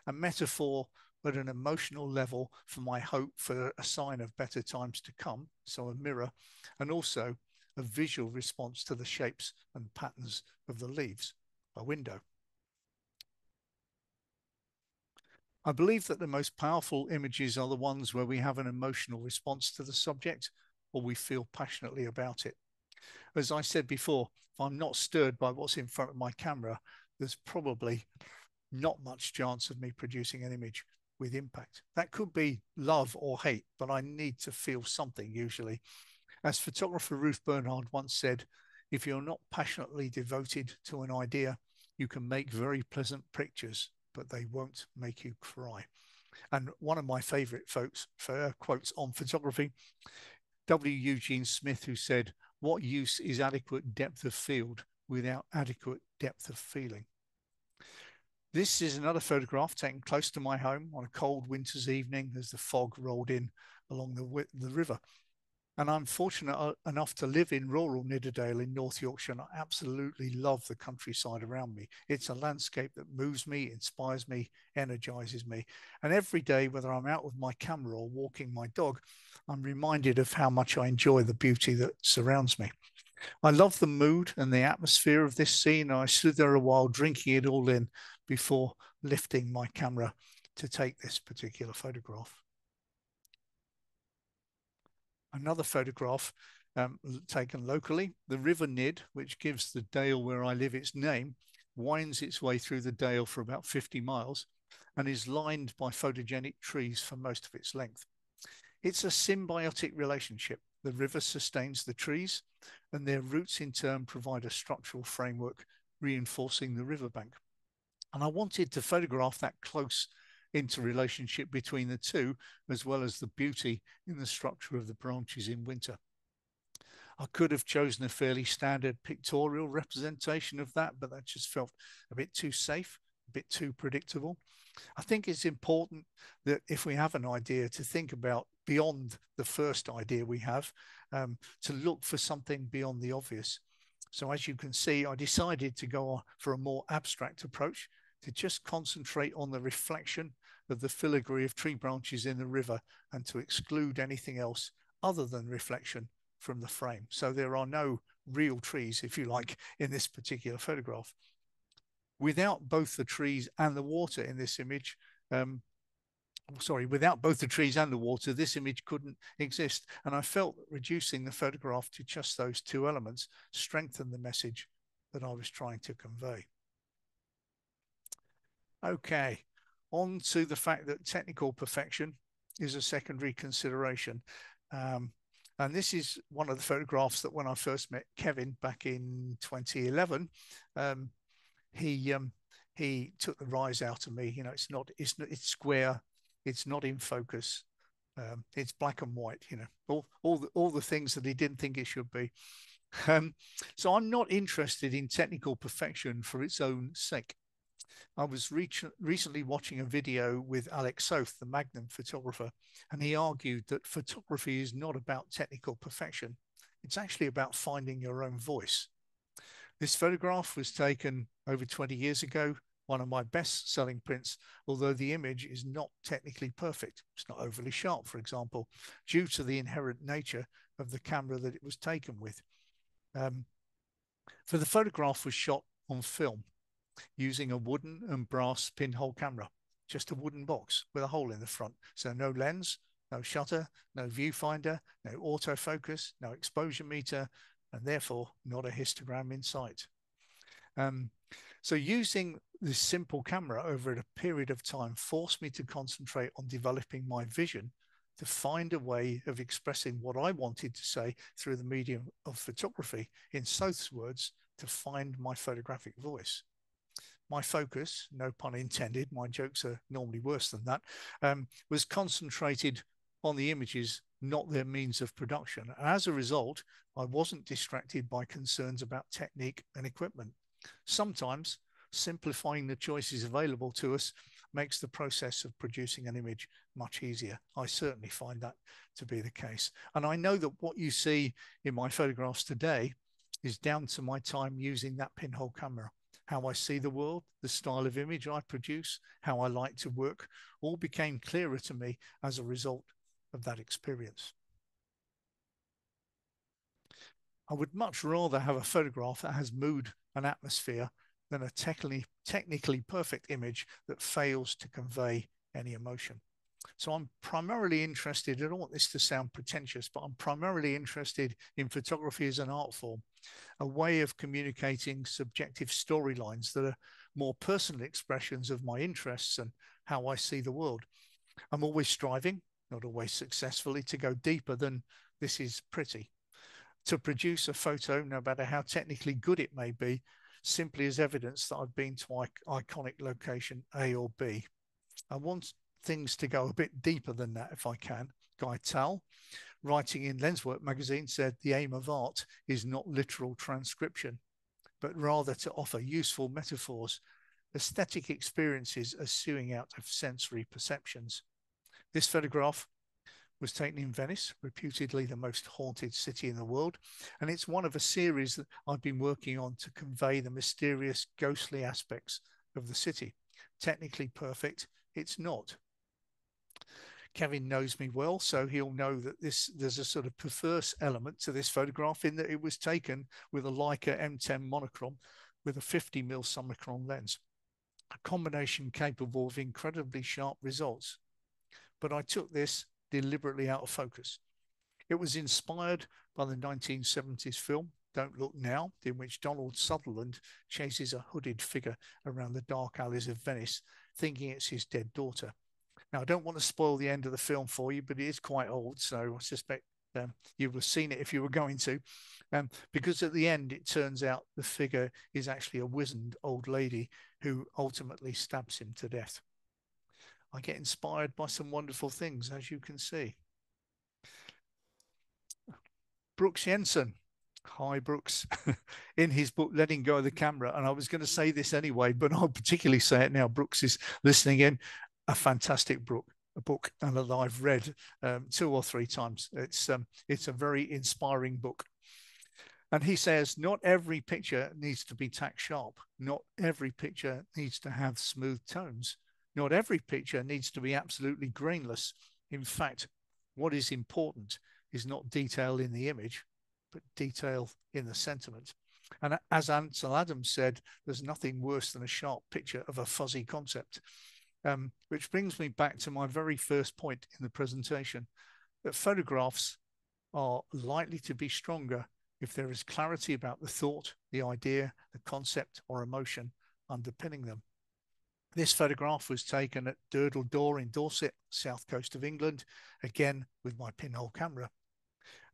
a metaphor at an emotional level for my hope for a sign of better times to come, so a mirror, and also a visual response to the shapes and patterns of the leaves, a window. I believe that the most powerful images are the ones where we have an emotional response to the subject, or we feel passionately about it. As I said before, if I'm not stirred by what's in front of my camera, there's probably not much chance of me producing an image with impact. That could be love or hate, but I need to feel something usually. As photographer Ruth Bernhard once said, if you're not passionately devoted to an idea, you can make very pleasant pictures, but they won't make you cry. And one of my favorite folks for quotes on photography, W. Eugene Smith, who said, what use is adequate depth of field without adequate depth of feeling? This is another photograph taken close to my home on a cold winter's evening as the fog rolled in along the, the river. And I'm fortunate enough to live in rural Nidderdale in North Yorkshire, and I absolutely love the countryside around me. It's a landscape that moves me, inspires me, energizes me. And every day, whether I'm out with my camera or walking my dog, I'm reminded of how much I enjoy the beauty that surrounds me. I love the mood and the atmosphere of this scene. I stood there a while drinking it all in before lifting my camera to take this particular photograph. Another photograph um, taken locally, the River Nid, which gives the dale where I live its name, winds its way through the dale for about fifty miles and is lined by photogenic trees for most of its length. It's a symbiotic relationship. The river sustains the trees, and their roots in turn provide a structural framework reinforcing the riverbank. And I wanted to photograph that close interrelationship between the two, as well as the beauty in the structure of the branches in winter. I could have chosen a fairly standard pictorial representation of that, but that just felt a bit too safe, a bit too predictable. I think it's important that if we have an idea to think about beyond the first idea we have, um, to look for something beyond the obvious. So as you can see, I decided to go for a more abstract approach, to just concentrate on the reflection of the filigree of tree branches in the river and to exclude anything else other than reflection from the frame. So there are no real trees, if you like, in this particular photograph. Without both the trees and the water in this image, um, sorry, without both the trees and the water, this image couldn't exist. And I felt that reducing the photograph to just those two elements strengthened the message that I was trying to convey. Okay, on to the fact that technical perfection is a secondary consideration. Um, and this is one of the photographs that when I first met Kevin back in twenty eleven, um, he um, he took the rise out of me. You know, it's not, it's, it's square, it's not in focus, um, it's black and white, you know, all, all, the, all the things that he didn't think it should be. Um, so I'm not interested in technical perfection for its own sake. I was re recently watching a video with Alex Soth, the Magnum photographer, and he argued that photography is not about technical perfection. It's actually about finding your own voice. This photograph was taken over twenty years ago, one of my best-selling prints, although the image is not technically perfect. It's not overly sharp, for example, due to the inherent nature of the camera that it was taken with. Um, for the photograph was shot on film, using a wooden and brass pinhole camera, just a wooden box with a hole in the front. So no lens, no shutter, no viewfinder, no autofocus, no exposure meter, and therefore not a histogram in sight. Um, so using this simple camera over a period of time forced me to concentrate on developing my vision to find a way of expressing what I wanted to say through the medium of photography, in South's words, to find my photographic voice. My focus, no pun intended, my jokes are normally worse than that, um, was concentrated on the images, not their means of production. As a result, I wasn't distracted by concerns about technique and equipment. Sometimes simplifying the choices available to us makes the process of producing an image much easier. I certainly find that to be the case. And I know that what you see in my photographs today is down to my time using that pinhole camera. How I see the world, the style of image I produce, how I like to work, all became clearer to me as a result of that experience. I would much rather have a photograph that has mood and atmosphere than a technically, technically perfect image that fails to convey any emotion. So I'm primarily interested, I don't want this to sound pretentious, but I'm primarily interested in photography as an art form, a way of communicating subjective storylines that are more personal expressions of my interests and how I see the world. I'm always striving, not always successfully, to go deeper than this is pretty. To produce a photo, no matter how technically good it may be, simply as evidence that I've been to iconic location A or B. I want things to go a bit deeper than that if I can. Guy Tal, writing in Lenswork magazine, said the aim of art is not literal transcription, but rather to offer useful metaphors, aesthetic experiences issuing out of sensory perceptions. This photograph was taken in Venice, reputedly the most haunted city in the world, and it's one of a series that I've been working on to convey the mysterious, ghostly aspects of the city. Technically perfect, it's not. Kevin knows me well, so he'll know that this there's a sort of perverse element to this photograph in that it was taken with a Leica M ten monochrome with a fifty millimeter summicron lens, a combination capable of incredibly sharp results. But I took this deliberately out of focus. It was inspired by the nineteen seventies film Don't Look Now, in which Donald Sutherland chases a hooded figure around the dark alleys of Venice, thinking it's his dead daughter. Now, I don't want to spoil the end of the film for you, but it is quite old, so I suspect um, you would have seen it if you were going to, um, because at the end, it turns out the figure is actually a wizened old lady who ultimately stabs him to death. I get inspired by some wonderful things, as you can see. Brooks Jensen. Hi, Brooks. In his book, Letting Go of the Camera, and I was going to say this anyway, but I'll particularly say it now. Brooks is listening in. A fantastic book, a book, and that I've read um, two or three times. It's, um, it's a very inspiring book. And he says, not every picture needs to be tack sharp. Not every picture needs to have smooth tones. Not every picture needs to be absolutely grainless. In fact, what is important is not detail in the image, but detail in the sentiment. And as Ansel Adams said, there's nothing worse than a sharp picture of a fuzzy concept, um, which brings me back to my very first point in the presentation, that photographs are likely to be stronger if there is clarity about the thought, the idea, the concept or emotion underpinning them. This photograph was taken at Dirdle Door in Dorset, south coast of England, again with my pinhole camera.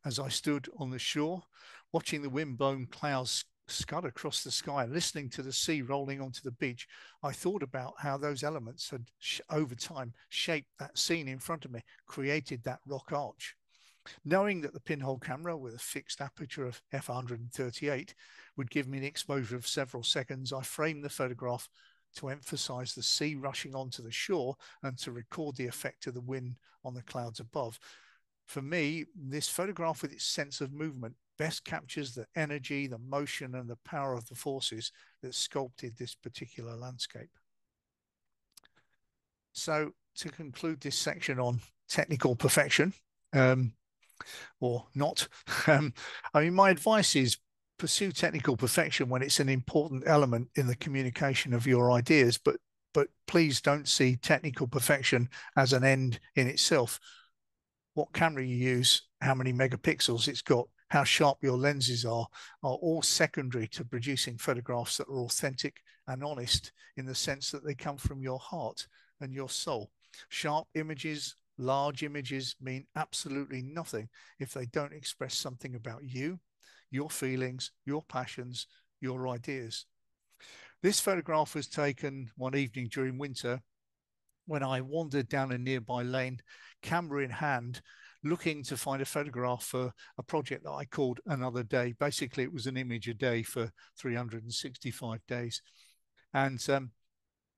As I stood on the shore, watching the wind-blown clouds scud across the sky and listening to the sea rolling onto the beach, I thought about how those elements had, over time, shaped that scene in front of me, created that rock arch. Knowing that the pinhole camera with a fixed aperture of f one thirty-eight would give me an exposure of several seconds, I framed the photograph to emphasize the sea rushing onto the shore and to record the effect of the wind on the clouds above. For me, this photograph with its sense of movement best captures the energy, the motion and the power of the forces that sculpted this particular landscape. So to conclude this section on technical perfection, um, or not, um, I mean, my advice is pursue technical perfection when it's an important element in the communication of your ideas, but, but please don't see technical perfection as an end in itself. What camera you use, how many megapixels it's got, how sharp your lenses are, are all secondary to producing photographs that are authentic and honest in the sense that they come from your heart and your soul. Sharp images, Large images mean absolutely nothing if they don't express something about you, your feelings, your passions, your ideas. This photograph was taken one evening during winter when I wandered down a nearby lane, camera in hand, looking to find a photograph for a project that I called Another Day. Basically, it was an image a day for three hundred sixty-five days. And um,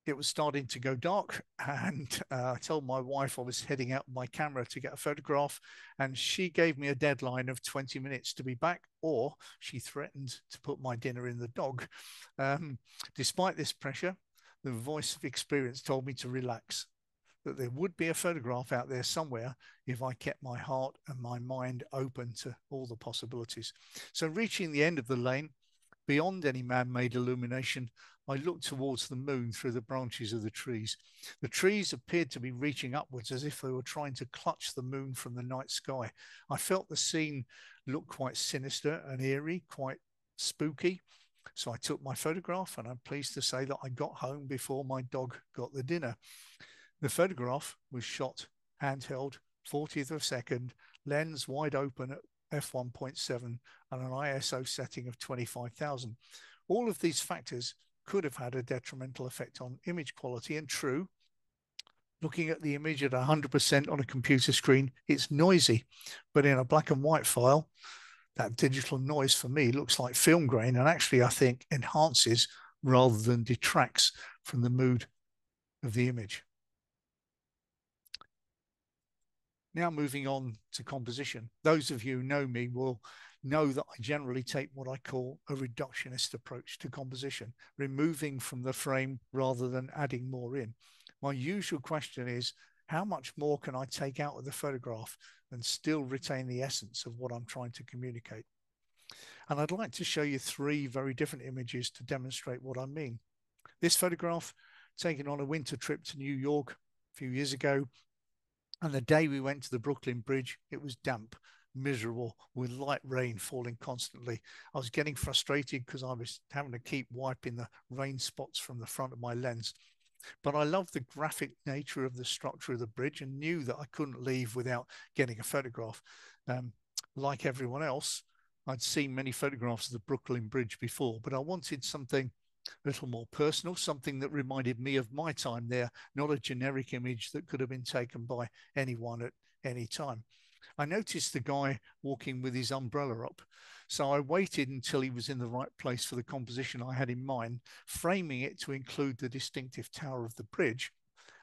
it was starting to go dark. And uh, I told my wife I was heading out with my camera to get a photograph. And she gave me a deadline of twenty minutes to be back, or she threatened to put my dinner in the dog. Um, despite this pressure, the voice of experience told me to relax, that there would be a photograph out there somewhere if I kept my heart and my mind open to all the possibilities. So reaching the end of the lane, beyond any man-made illumination, I looked towards the moon through the branches of the trees. The trees appeared to be reaching upwards as if they were trying to clutch the moon from the night sky. I felt the scene looked quite sinister and eerie, quite spooky. So I took my photograph, and I'm pleased to say that I got home before my dog got the dinner. The photograph was shot handheld, fortieth of a second, lens wide open at f one point seven and an I S O setting of twenty-five thousand. All of these factors could have had a detrimental effect on image quality, and true, looking at the image at one hundred percent on a computer screen, it's noisy, but in a black and white file, that digital noise for me looks like film grain, and actually I think enhances rather than detracts from the mood of the image. Now moving on to composition. Those of you who know me will know that I generally take what I call a reductionist approach to composition, removing from the frame rather than adding more in. My usual question is, how much more can I take out of the photograph and still retain the essence of what I'm trying to communicate? And I'd like to show you three very different images to demonstrate what I mean. This photograph, taken on a winter trip to New York a few years ago, and the day we went to the Brooklyn Bridge, it was damp, miserable, with light rain falling constantly. I was getting frustrated because I was having to keep wiping the rain spots from the front of my lens. But I loved the graphic nature of the structure of the bridge and knew that I couldn't leave without getting a photograph. Um, like everyone else, I'd seen many photographs of the Brooklyn Bridge before, but I wanted something a little more personal, something that reminded me of my time there, not a generic image that could have been taken by anyone at any time. I noticed the guy walking with his umbrella up, so I waited until he was in the right place for the composition I had in mind, framing it to include the distinctive tower of the bridge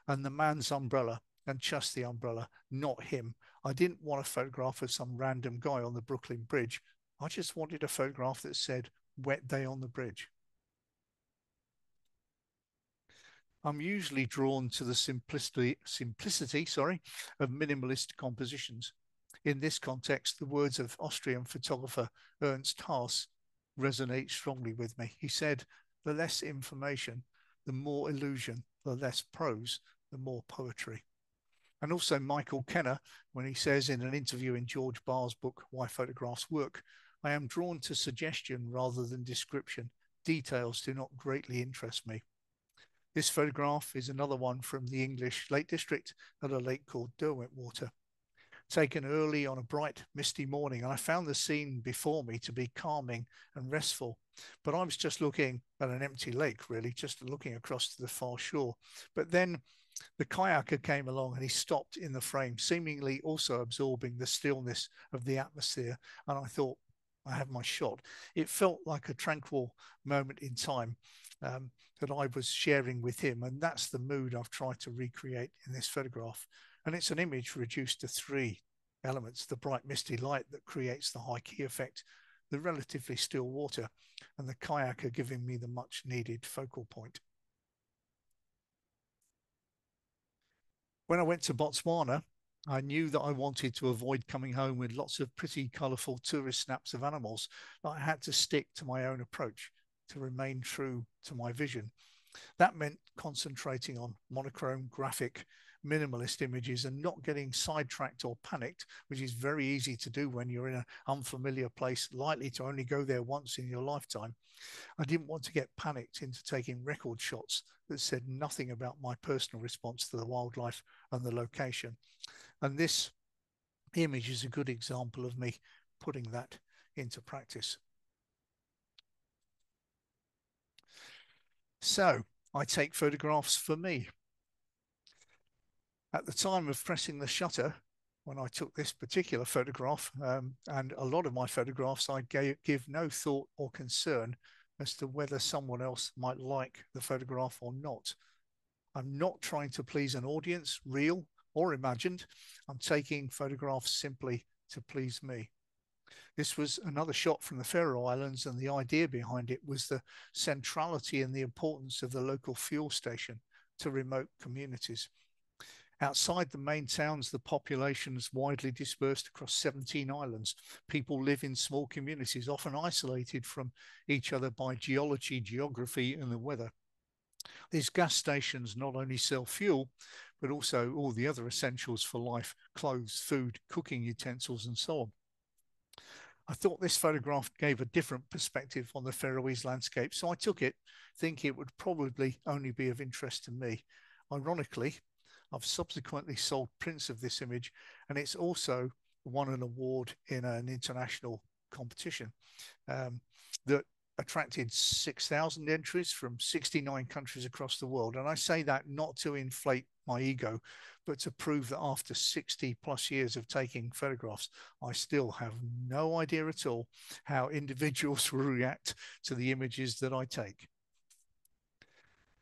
and the man's umbrella, and just the umbrella, not him. I didn't want a photograph of some random guy on the Brooklyn Bridge. I just wanted a photograph that said, "Wet day on the bridge." I'm usually drawn to the simplicity, simplicity, sorry, of minimalist compositions. In this context, the words of Austrian photographer Ernst Haas resonate strongly with me. He said, "The less information, the more illusion, the less prose, the more poetry." And also Michael Kenner, when he says in an interview in George Barr's book, Why Photographs Work, "I am drawn to suggestion rather than description. Details do not greatly interest me." This photograph is another one from the English Lake District at a lake called Derwentwater, taken early on a bright, misty morning. And I found the scene before me to be calming and restful, but I was just looking at an empty lake, really, just looking across to the far shore. But then the kayaker came along and he stopped in the frame, seemingly also absorbing the stillness of the atmosphere. And I thought, I have my shot. It felt like a tranquil moment in time um, that I was sharing with him. And that's the mood I've tried to recreate in this photograph. And it's an image reduced to three elements: the bright misty light that creates the high key effect, the relatively still water, and the kayaker giving me the much needed focal point. When I went to Botswana, I knew that I wanted to avoid coming home with lots of pretty, colourful tourist snaps of animals, but I had to stick to my own approach to remain true to my vision. That meant concentrating on monochrome, graphic, minimalist images and not getting sidetracked or panicked, which is very easy to do when you're in an unfamiliar place, likely to only go there once in your lifetime. I didn't want to get panicked into taking record shots that said nothing about my personal response to the wildlife and the location. And this image is a good example of me putting that into practice. So I take photographs for me. At the time of pressing the shutter, when I took this particular photograph, um, and a lot of my photographs, I gave, give no thought or concern as to whether someone else might like the photograph or not. I'm not trying to please an audience, real or imagined. I'm taking photographs simply to please me. This was another shot from the Faroe Islands, and the idea behind it was the centrality and the importance of the local fuel station to remote communities. Outside the main towns, the population is widely dispersed across seventeen islands. People live in small communities, often isolated from each other by geology, geography, and the weather. These gas stations not only sell fuel, but also all the other essentials for life: clothes, food, cooking utensils, and so on. I thought this photograph gave a different perspective on the Faroese landscape, so I took it, thinking it would probably only be of interest to me. Ironically, I've subsequently sold prints of this image, and it's also won an award in an international competition um, that attracted six thousand entries from sixty-nine countries across the world. And I say that not to inflate my ego, but to prove that after sixty plus years of taking photographs, I still have no idea at all how individuals will react to the images that I take.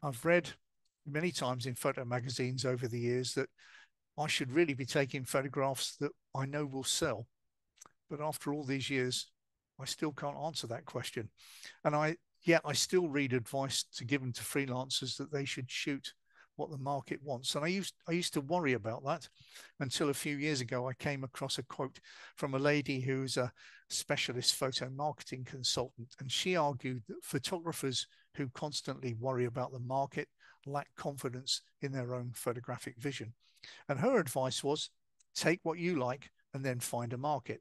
I've read many times in photo magazines over the years that I should really be taking photographs that I know will sell. But after all these years, I still can't answer that question. And I, yet I still read advice to given to freelancers that they should shoot what the market wants. And I used, I used to worry about that until a few years ago, I came across a quote from a lady who's a specialist photo marketing consultant. And she argued that photographers who constantly worry about the market lack confidence in their own photographic vision. And her advice was, take what you like and then find a market.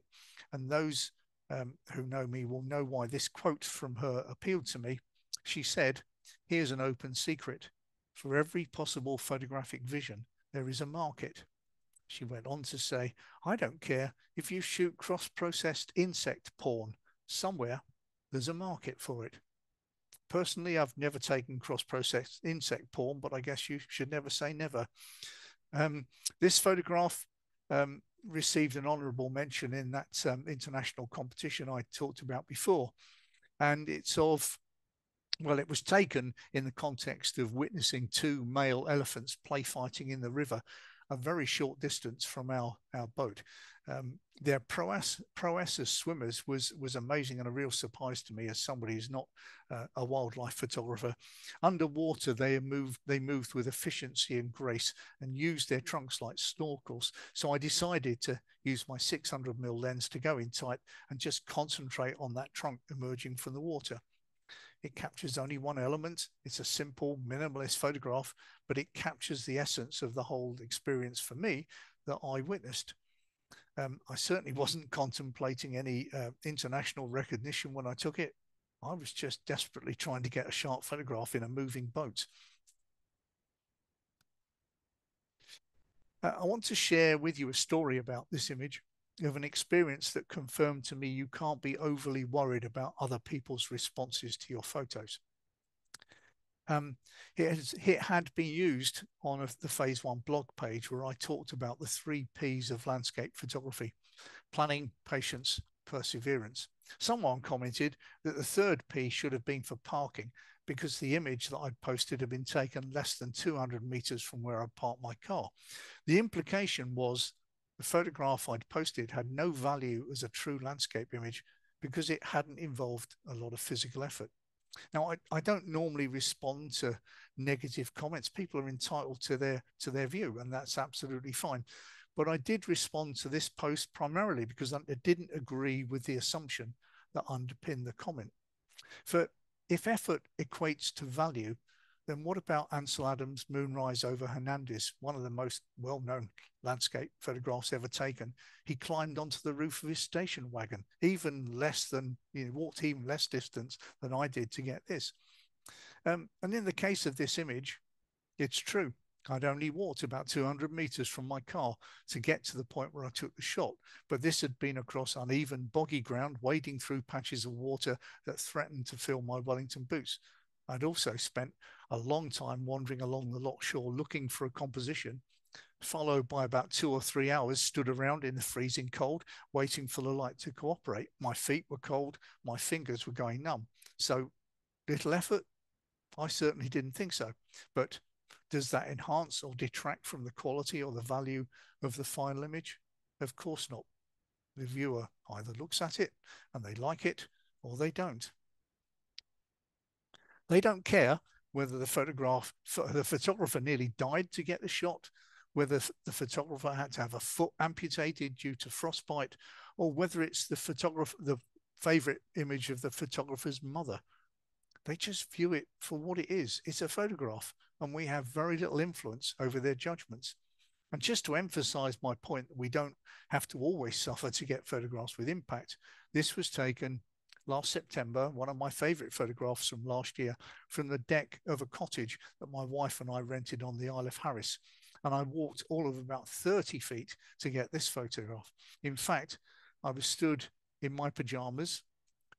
And those um, who know me will know why this quote from her appealed to me. She said, here's an open secret. For every possible photographic vision, there is a market. She went on to say, I don't care if you shoot cross-processed insect porn. Somewhere there's a market for it. Personally, I've never taken cross-processed insect porn, but I guess you should never say never. Um, this photograph um, received an honourable mention in that um, international competition I talked about before. And it's of, well, it was taken in the context of witnessing two male elephants play fighting in the river a very short distance from our, our boat. Um, their prowess, prowess as swimmers was, was amazing and a real surprise to me as somebody who's not uh, a wildlife photographer. Underwater, they moved, they moved with efficiency and grace and used their trunks like snorkels. So I decided to use my six hundred millimeter lens to go in tight and just concentrate on that trunk emerging from the water. It captures only one element. It's a simple, minimalist photograph, but it captures the essence of the whole experience for me that I witnessed. Um, I certainly wasn't contemplating any uh, international recognition when I took it. I was just desperately trying to get a sharp photograph in a moving boat. Uh, I want to share with you a story about this image of an experience that confirmed to me you can't be overly worried about other people's responses to your photos. Um, it, has, it had been used on a, the phase one blog page where I talked about the three P's of landscape photography: planning, patience, perseverance. Someone commented that the third P should have been for parking, because the image that I posted had been taken less than two hundred meters from where I parked my car. The implication was the photograph I'd posted had no value as a true landscape image because it hadn't involved a lot of physical effort. Now, I, I don't normally respond to negative comments. People are entitled to their, to their view, and that's absolutely fine. But I did respond to this post primarily because I didn't agree with the assumption that underpinned the comment. For if effort equates to value, then what about Ansel Adams' Moonrise over Hernandez, one of the most well-known landscape photographs ever taken? He climbed onto the roof of his station wagon, even less than, you know, walked even less distance than I did to get this. Um, and in the case of this image, it's true. I'd only walked about two hundred meters from my car to get to the point where I took the shot, but this had been across uneven, boggy ground, wading through patches of water that threatened to fill my Wellington boots. I'd also spent a long time wandering along the lock shore looking for a composition, followed by about two or three hours stood around in the freezing cold, waiting for the light to cooperate. My feet were cold, my fingers were going numb. So little effort? I certainly didn't think so. But does that enhance or detract from the quality or the value of the final image? Of course not. The viewer either looks at it and they like it, or they don't. They don't care whether the photograph, the photographer nearly died to get the shot, whether the photographer had to have a foot amputated due to frostbite, or whether it's the photographer, the favorite image of the photographer's mother. They just view it for what it is. It's a photograph, and we have very little influence over their judgments. And just to emphasize my point that we don't have to always suffer to get photographs with impact, this was taken last September, one of my favorite photographs from last year, from the deck of a cottage that my wife and I rented on the Isle of Harris. And I walked all of about thirty feet to get this photograph. In fact, I was stood in my pajamas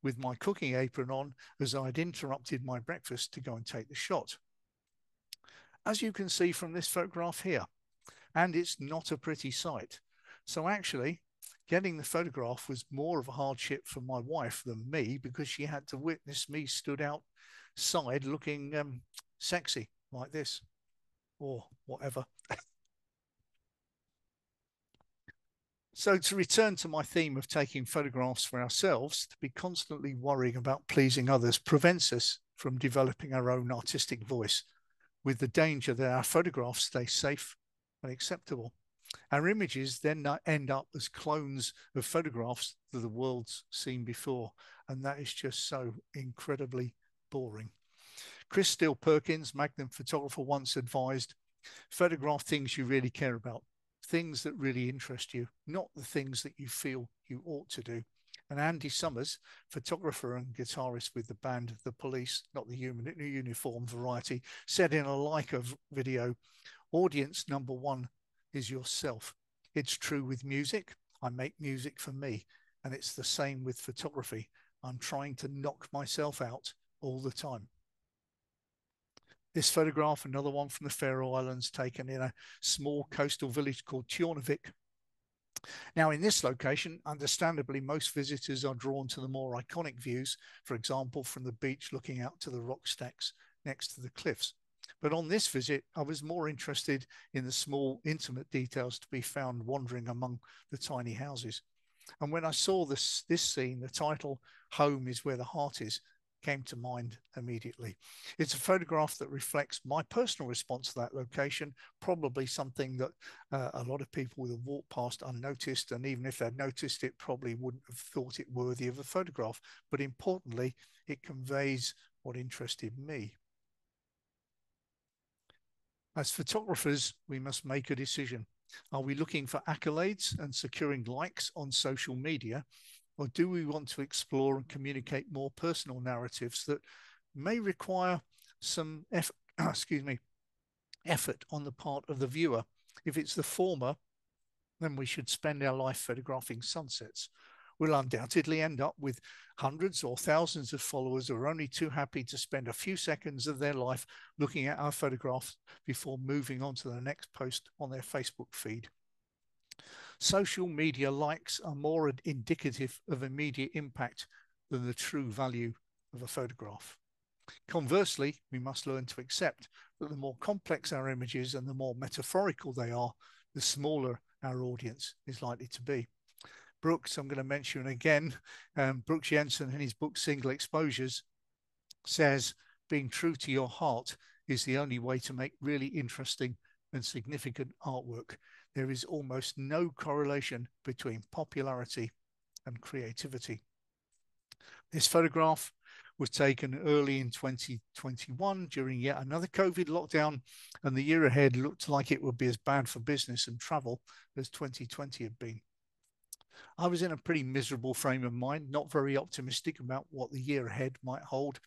with my cooking apron on as I'd interrupted my breakfast to go and take the shot. As you can see from this photograph here, and it's not a pretty sight. So actually, getting the photograph was more of a hardship for my wife than me, because she had to witness me stood outside looking um, sexy like this, or whatever. So to return to my theme of taking photographs for ourselves, to be constantly worrying about pleasing others prevents us from developing our own artistic voice, with the danger that our photographs stay safe and acceptable. Our images then end up as clones of photographs that the world's seen before, and that is just so incredibly boring. Chris Steele Perkins, Magnum photographer, once advised, photograph things you really care about, things that really interest you, not the things that you feel you ought to do. And Andy Summers, photographer and guitarist with the band The Police, not the human, uniform variety, said in a Leica video, audience number one is yourself. It's true with music. I make music for me. And it's the same with photography. I'm trying to knock myself out all the time. This photograph, another one from the Faroe Islands, taken in a small coastal village called Tjornavik. Now, in this location, understandably, most visitors are drawn to the more iconic views, for example, from the beach looking out to the rock stacks next to the cliffs. But on this visit, I was more interested in the small, intimate details to be found wandering among the tiny houses. And when I saw this, this scene, the title, Home is Where the Heart Is, came to mind immediately. It's a photograph that reflects my personal response to that location, probably something that uh, a lot of people would have walked past unnoticed, and even if they'd noticed it, probably wouldn't have thought it worthy of a photograph. But importantly, it conveys what interested me. As photographers, we must make a decision. Are we looking for accolades and securing likes on social media? Or do we want to explore and communicate more personal narratives that may require some effort, excuse me, effort on the part of the viewer? If it's the former, then we should spend our life photographing sunsets. We'll undoubtedly end up with hundreds or thousands of followers who are only too happy to spend a few seconds of their life looking at our photographs before moving on to the next post on their Facebook feed. Social media likes are more indicative of immediate impact than the true value of a photograph. Conversely, we must learn to accept that the more complex our images and the more metaphorical they are, the smaller our audience is likely to be. Brooks, I'm going to mention again, um, Brooks Jensen in his book Single Exposures says, being true to your heart is the only way to make really interesting and significant artwork. There is almost no correlation between popularity and creativity. This photograph was taken early in twenty twenty-one during yet another COVID lockdown, and the year ahead looked like it would be as bad for business and travel as twenty twenty had been. I was in a pretty miserable frame of mind, not very optimistic about what the year ahead might hold,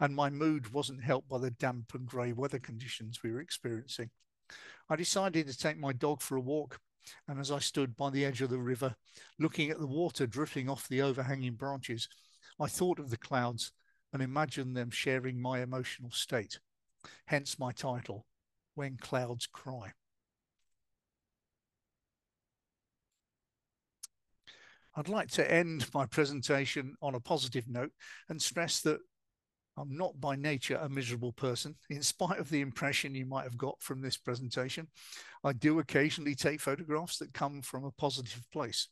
and my mood wasn't helped by the damp and grey weather conditions we were experiencing. I decided to take my dog for a walk, and as I stood by the edge of the river, looking at the water dripping off the overhanging branches, I thought of the clouds and imagined them sharing my emotional state. Hence my title, When Clouds Cry. I'd like to end my presentation on a positive note and stress that I'm not by nature a miserable person. In spite of the impression you might have got from this presentation, I do occasionally take photographs that come from a positive place.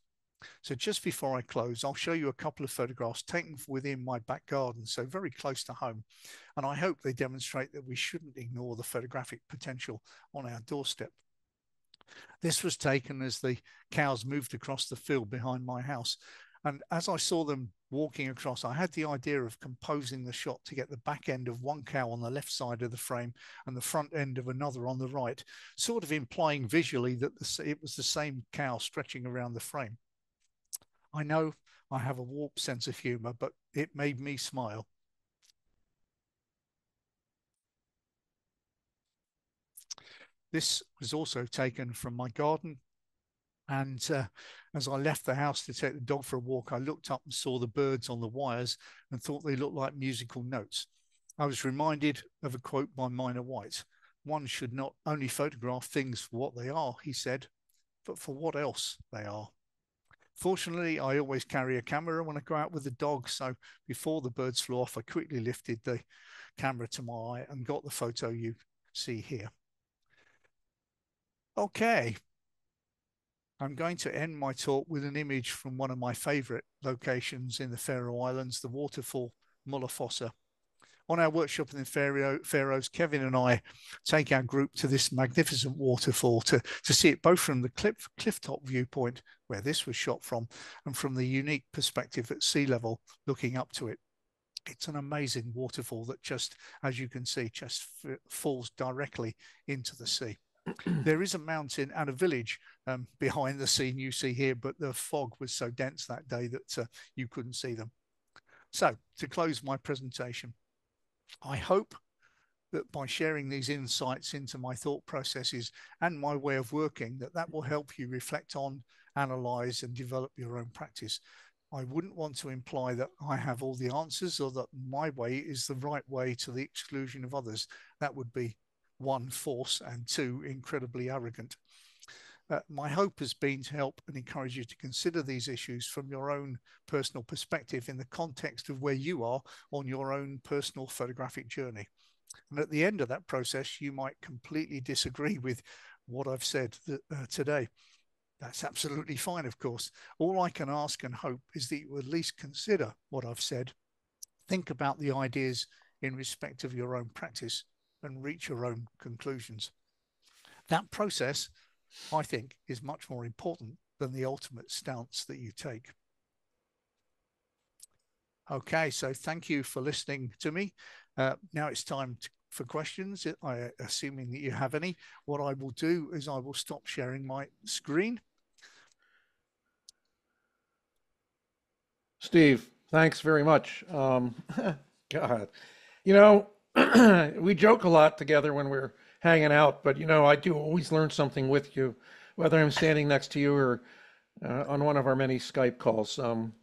So just before I close, I'll show you a couple of photographs taken within my back garden, so very close to home. And I hope they demonstrate that we shouldn't ignore the photographic potential on our doorstep. This was taken as the cows moved across the field behind my house. And as I saw them walking across, I had the idea of composing the shot to get the back end of one cow on the left side of the frame and the front end of another on the right, sort of implying visually that it was the same cow stretching around the frame. I know I have a warped sense of humor, but it made me smile. This was also taken from my garden. And uh, as I left the house to take the dog for a walk, I looked up and saw the birds on the wires and thought they looked like musical notes. I was reminded of a quote by Minor White. One should not only photograph things for what they are, he said, but for what else they are. Fortunately, I always carry a camera when I go out with the dog. So before the birds flew off, I quickly lifted the camera to my eye and got the photo you see here. Okay. I'm going to end my talk with an image from one of my favourite locations in the Faroe Islands, the waterfall Mullafossa. On our workshop in the Faro, Faroes, Kevin and I take our group to this magnificent waterfall to, to see it both from the cliff, cliff top viewpoint, where this was shot from, and from the unique perspective at sea level, looking up to it. It's an amazing waterfall that just, as you can see, just f falls directly into the sea. There is a mountain and a village um, behind the scene you see here, but the fog was so dense that day that uh, you couldn't see them. So to close my presentation, I hope that by sharing these insights into my thought processes and my way of working, that that will help you reflect on, analyze and develop your own practice. I wouldn't want to imply that I have all the answers or that my way is the right way to the exclusion of others. That would be one, force, and two, incredibly arrogant. Uh, my hope has been to help and encourage you to consider these issues from your own personal perspective in the context of where you are on your own personal photographic journey. And at the end of that process, you might completely disagree with what I've said th- uh, today. That's absolutely fine, of course. All I can ask and hope is that you at least consider what I've said, think about the ideas in respect of your own practice, and reach your own conclusions. That process, I think, is much more important than the ultimate stance that you take. Okay, so thank you for listening to me. Uh, now it's time to, for questions, I, assuming that you have any. What I will do is I will stop sharing my screen. Steve, thanks very much. Um, God, you know, we joke a lot together when we're hanging out, but you know, I do always learn something with you, whether I'm standing next to you or uh, on one of our many Skype calls. Um,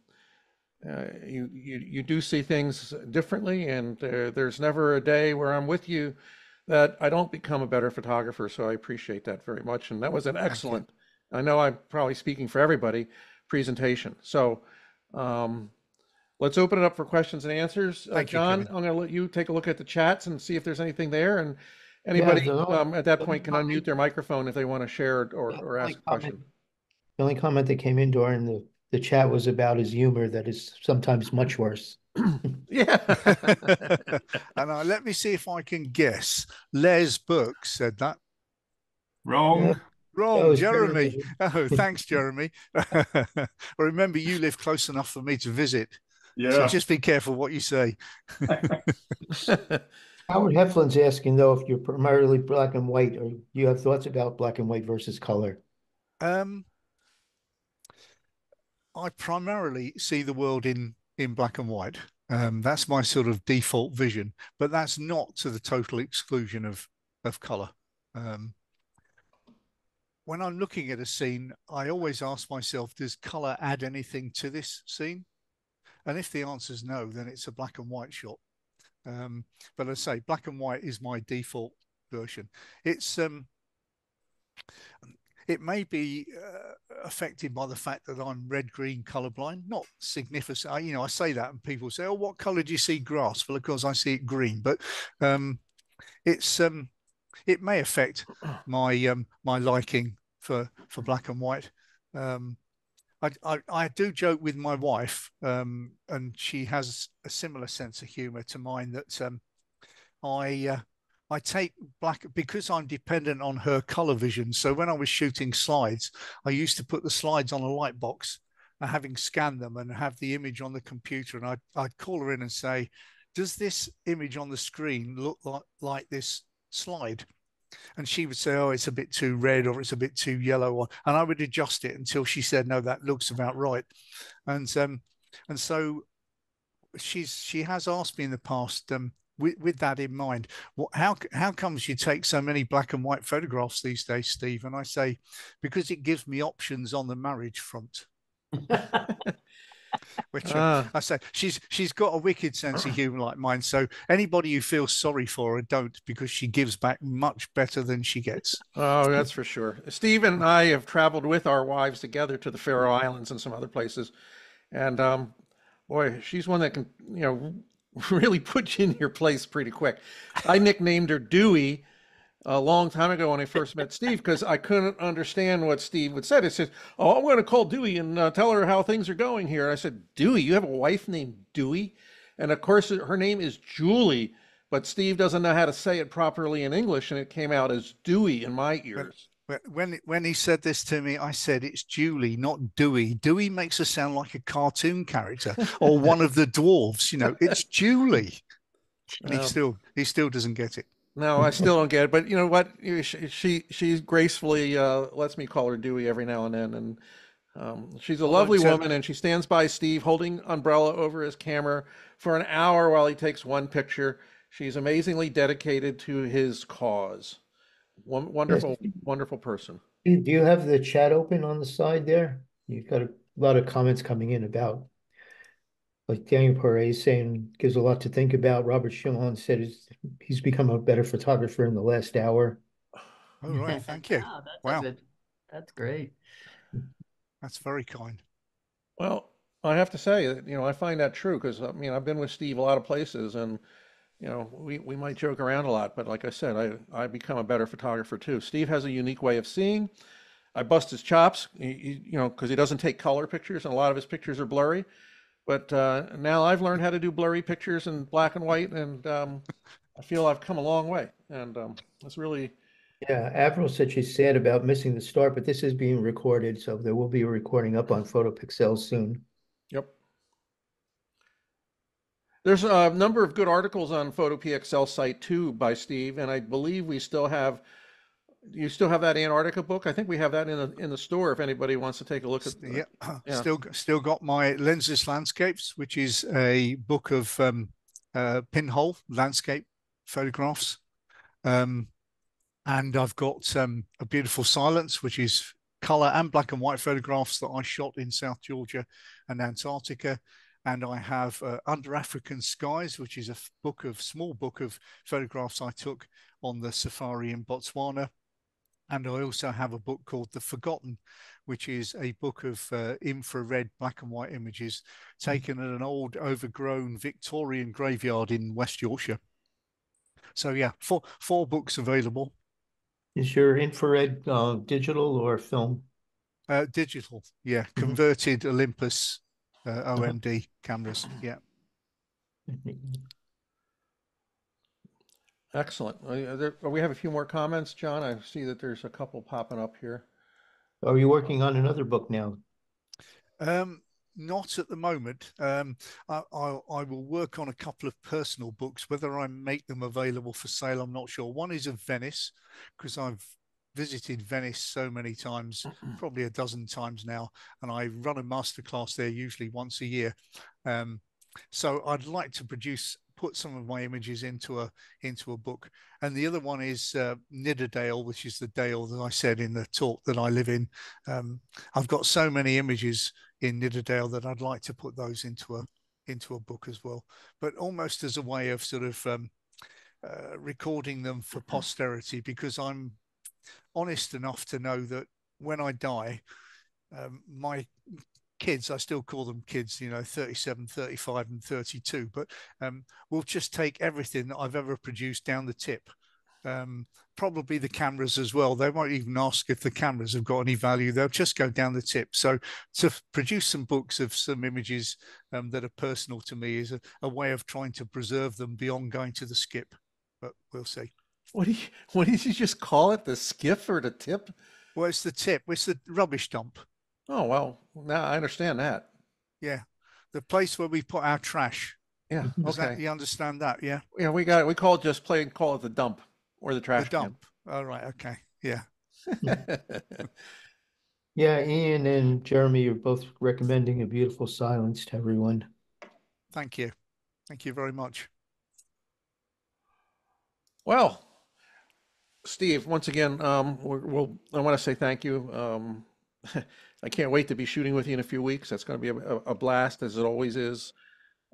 uh, you, you, you do see things differently, and uh, there's never a day where I'm with you that I don't become a better photographer. So I appreciate that very much. And that was an excellent, I know I'm probably speaking for everybody, presentation. So, um, let's open it up for questions and answers. Uh, John, you, I'm going to let you take a look at the chats and see if there's anything there. And anybody yeah, the, um, at that point can comment, unmute their microphone if they want to share or, or ask a question. Comment, the only comment that came in during the, the chat was about his humor that is sometimes much worse. Yeah. And uh, let me see if I can guess. Les Burke said that. Wrong. Yeah. Wrong, Jeremy. Jeremy. Oh, thanks, Jeremy. Remember, you live close enough for me to visit. Yeah. So just be careful what you say. Howard Heflin's asking, though, if you're primarily black and white, or do you have thoughts about black and white versus color? Um, I primarily see the world in, in black and white. Um, that's my sort of default vision, but that's not to the total exclusion of, of color. Um, when I'm looking at a scene, I always ask myself, does color add anything to this scene? And if the answer is no, then it's a black and white shot. Um, but as I say, black and white is my default version. It's um, it may be uh, affected by the fact that I'm red-green colorblind, not significant. I, you know, I say that and people say, "Oh, what color do you see grass?" Well, of course, I see it green, but um, it's um, it may affect my um, my liking for for black and white. Um, I, I, I do joke with my wife, um, and she has a similar sense of humor to mine, that um, I uh, I take black, because I'm dependent on her color vision. So when I was shooting slides, I used to put the slides on a light box, and having scanned them and have the image on the computer, and I'd, I'd call her in and say, does this image on the screen look like, like this slide? And she would say, oh, it's a bit too red, or it's a bit too yellow. And I would adjust it until she said, no, that looks about right. And um, and so she's she has asked me in the past, um, with, with that in mind, what, how, how comes you take so many black and white photographs these days, Steve? And I say, because it gives me options on the marriage front. Which uh. I say, she's she's got a wicked sense of humor like mine. So anybody who feels sorry for her, don't, because she gives back much better than she gets. Oh, that's for sure. Steve and I have traveled with our wives together to the Faroe Islands and some other places. And um, boy, she's one that can, you know, really put you in your place pretty quick. I nicknamed her Dewey a long time ago when I first met Steve, because I couldn't understand what Steve would say. It says, oh, I'm going to call Dewey and uh, tell her how things are going here. And I said, Dewey, you have a wife named Dewey? And of course, her name is Julie, but Steve doesn't know how to say it properly in English, and it came out as Dewey in my ears. When, when, when he said this to me, I said, it's Julie, not Dewey. Dewey makes us sound like a cartoon character or one of the dwarves. You know, it's Julie. And he still, he still doesn't get it. No, I still don't get it, but you know what? She she, she gracefully uh, lets me call her Dewey every now and then, and um, she's a lovely woman, and she stands by Steve holding umbrella over his camera for an hour while he takes one picture. She's amazingly dedicated to his cause. One, wonderful, wonderful person. Do you have the chat open on the side there? You've got a lot of comments coming in about, like Daniel Poirier saying, gives a lot to think about. Robert Schimmelhorn said he's, he's become a better photographer in the last hour. All right, thank you. Wow, that's, wow. Good. That's great. That's very kind. Well, I have to say that, you know, I find that true, because I mean, I've been with Steve a lot of places, and you know, we, we might joke around a lot, but like I said, I, I become a better photographer too. Steve has a unique way of seeing. I bust his chops, you, you know, because he doesn't take color pictures, and a lot of his pictures are blurry. But uh, now I've learned how to do blurry pictures in black and white, and um, I feel I've come a long way. And um, it's really... Yeah, Avril said she's sad about missing the start, but this is being recorded, so there will be a recording up on PhotoPXL soon. Yep. There's a number of good articles on PhotoPXL site too by Steve, and I believe we still have... You still have that Antarctica book? I think we have that in the in the store if anybody wants to take a look at the, yeah. yeah, still still got my Lensless Landscapes, which is a book of um, uh, pinhole landscape photographs, um, and I've got um, A Beautiful Silence, which is color and black and white photographs that I shot in South Georgia and Antarctica. And I have uh, Under African Skies, which is a book of small book of photographs I took on the safari in Botswana. And I also have a book called The Forgotten, which is a book of uh, infrared black and white images taken at an old overgrown Victorian graveyard in West Yorkshire. So yeah, four, four books available. Is your infrared uh, digital or film? Uh, digital, yeah. Converted Olympus uh, O M D cameras, yeah. Excellent. We have a few more comments, John. I see that there's a couple popping up here. Are you working on another book now? Um, not at the moment. Um, I, I, I will work on a couple of personal books. Whether I make them available for sale, I'm not sure. One is of Venice, because I've visited Venice so many times, probably a dozen times now, and I run a masterclass there usually once a year. Um, so I'd like to produce put some of my images into a into a book. And the other one is uh, Nidderdale, which is the dale that I said in the talk that I live in. Um, I've got so many images in Nidderdale that I'd like to put those into a into a book as well, but almost as a way of sort of um, uh, recording them for posterity, because I'm honest enough to know that when I die, um, my kids, I still call them kids, you know, thirty-seven, thirty-five and thirty-two, but um, we'll just take everything that I've ever produced down the tip, um, probably the cameras as well. They won't even ask if the cameras have got any value. They'll just go down the tip. So to produce some books of some images um, that are personal to me is a, a way of trying to preserve them beyond going to the skip, but we'll see. What do you, what did you just call it? The skiff or the tip? Well, it's the tip. It's the rubbish dump. Oh, well, now I understand that. Yeah. The place where we put our trash. Yeah. Does okay. That, you understand that? Yeah. Yeah. We got it. We call it just plain call it the dump or the trash. The dump. Can. All right. Okay. Yeah. Yeah. Ian and Jeremy are both recommending A Beautiful Silence to everyone. Thank you. Thank you very much. Well, Steve, once again, um, we're, we'll, I want to say thank you. Um, I can't wait to be shooting with you in a few weeks. That's going to be a, a blast, as it always is.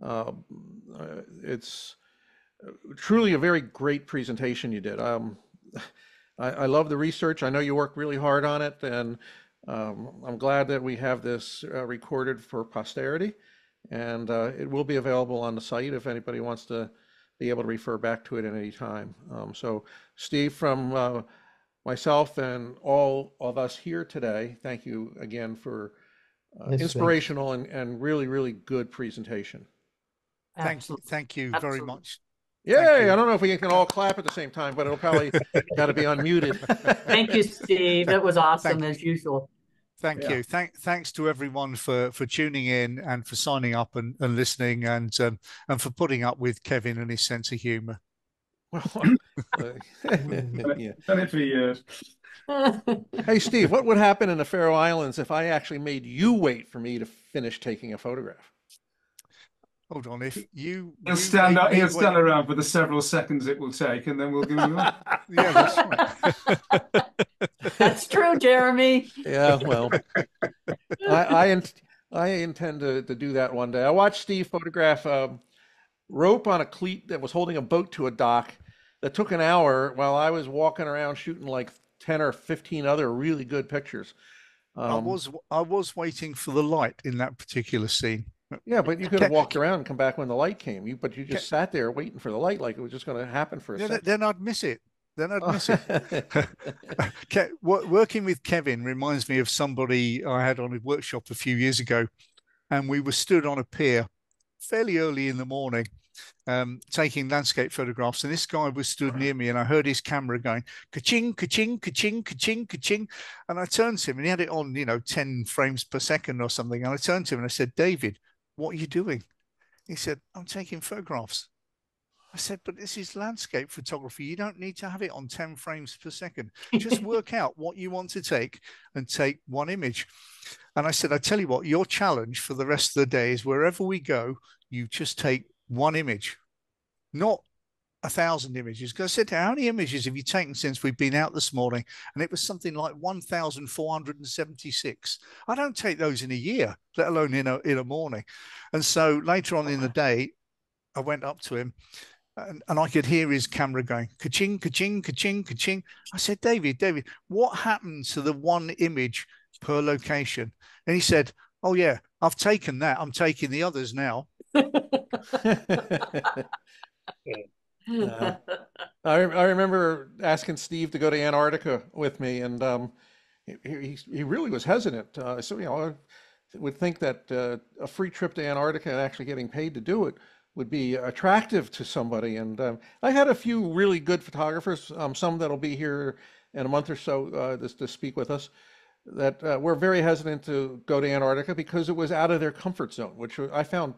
Uh, it's truly a very great presentation you did. Um, I, I love the research. I know you work really hard on it, and um, I'm glad that we have this uh, recorded for posterity, and uh, it will be available on the site if anybody wants to be able to refer back to it at any time. Um, so, Steve, from uh, myself and all of us here today, thank you again for uh, inspirational and, and really, really good presentation. Absolutely. Thank you. Thank you very much. Yay. I don't know if we can all clap at the same time, but it'll probably got to be unmuted. Thank you, Steve. That was awesome as usual. Thank yeah. you. Thank, thanks to everyone for, for tuning in and for signing up and, and listening and, um, and for putting up with Kevin and his sense of humor. Yeah. Done it for years. Hey, Steve, what would happen in the Faroe Islands if I actually made you wait for me to finish taking a photograph? Hold on, if you... He'll stand, up, he'll stand around for the several seconds it will take, and then we'll give him up. Yeah, that's right. That's true, Jeremy. Yeah, well, I, I, in, I intend to, to do that one day. I watched Steve photograph um, rope on a cleat that was holding a boat to a dock that took an hour while I was walking around shooting like ten or fifteen other really good pictures. Um, I, was, I was waiting for the light in that particular scene. Yeah, but you could have walked around and come back when the light came. You, but you just sat there waiting for the light like it was just going to happen for a then, second. Then I'd miss it. Then I'd miss it. Working with Kevin reminds me of somebody I had on a workshop a few years ago, and we were stood on a pier fairly early in the morning um, taking landscape photographs. And this guy was stood near me, and I heard his camera going, ka-ching, ka-ching, ka-ching, ka-ching, ka-ching. And I turned to him, and he had it on, you know, ten frames per second or something. And I turned to him and I said, David, what are you doing? He said, I'm taking photographs. I said, but this is landscape photography. You don't need to have it on ten frames per second. Just work out what you want to take and take one image. And I said, I tell you what, your challenge for the rest of the day is wherever we go, you just take one image, not a thousand images. Because I said, how many images have you taken since we've been out this morning? And it was something like one thousand four hundred seventy-six. I don't take those in a year, let alone in a, in a morning. And so later on in the day, I went up to him and, and I could hear his camera going, ka-ching, ka-ching, ka-ching, ka-ching. I said, David, David, what happened to the one image per location? And he said, oh yeah, I've taken that. I'm taking the others now. Uh, I, I remember asking Steve to go to Antarctica with me, and um, he, he, he really was hesitant. Uh, so, you know, I would think that uh, a free trip to Antarctica and actually getting paid to do it would be attractive to somebody. And um, I had a few really good photographers, um, some that'll be here in a month or so uh, to, to speak with us, that uh, were very hesitant to go to Antarctica because it was out of their comfort zone, which I found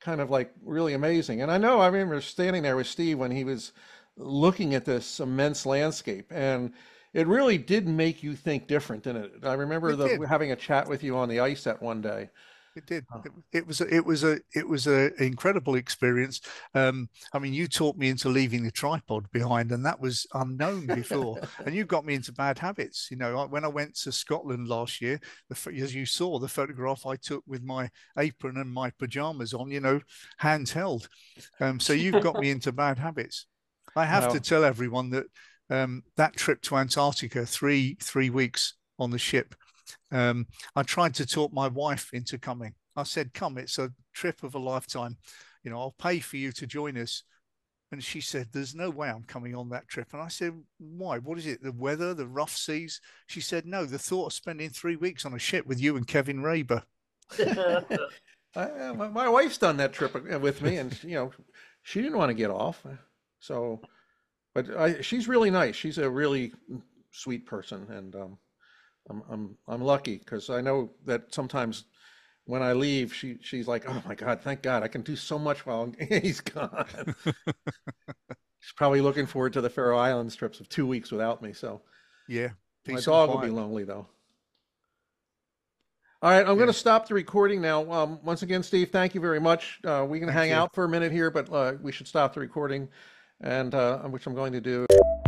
kind of like really amazing. And I know I remember standing there with Steve when he was looking at this immense landscape, and it really did make you think different, didn't it? I remember the, having a chat with you on the ice that one day. It did. It, it was it was a it was an incredible experience. Um, I mean, you talked me into leaving the tripod behind, and that was unknown before. And you got me into bad habits. You know, I, when I went to Scotland last year, the, as you saw, the photograph I took with my apron and my pajamas on, you know, hands held. Um, so you've got me into bad habits. I have well, to tell everyone that um, that trip to Antarctica, three three weeks on the ship. Um, I tried to talk my wife into coming. I said, come, it's a trip of a lifetime. You know, I'll pay for you to join us. And she said, there's no way I'm coming on that trip. And I said, why? What is it? The weather, the rough seas? She said, no, the thought of spending three weeks on a ship with you and Kevin Raber. I, my wife's done that trip with me, and, you know, she didn't want to get off. So, but I, she's really nice. She's a really sweet person. And, um, I'm I'm I'm lucky, because I know that sometimes when I leave, she she's like, oh my God, thank God, I can do so much while he's gone. She's probably looking forward to the Faroe Islands trips of two weeks without me. So yeah, my dog will be lonely though. All right, I'm yeah. going to stop the recording now. Um, once again, Steve, thank you very much. Uh, we can hang out for a minute here, but uh, we should stop the recording, and uh, which I'm going to do.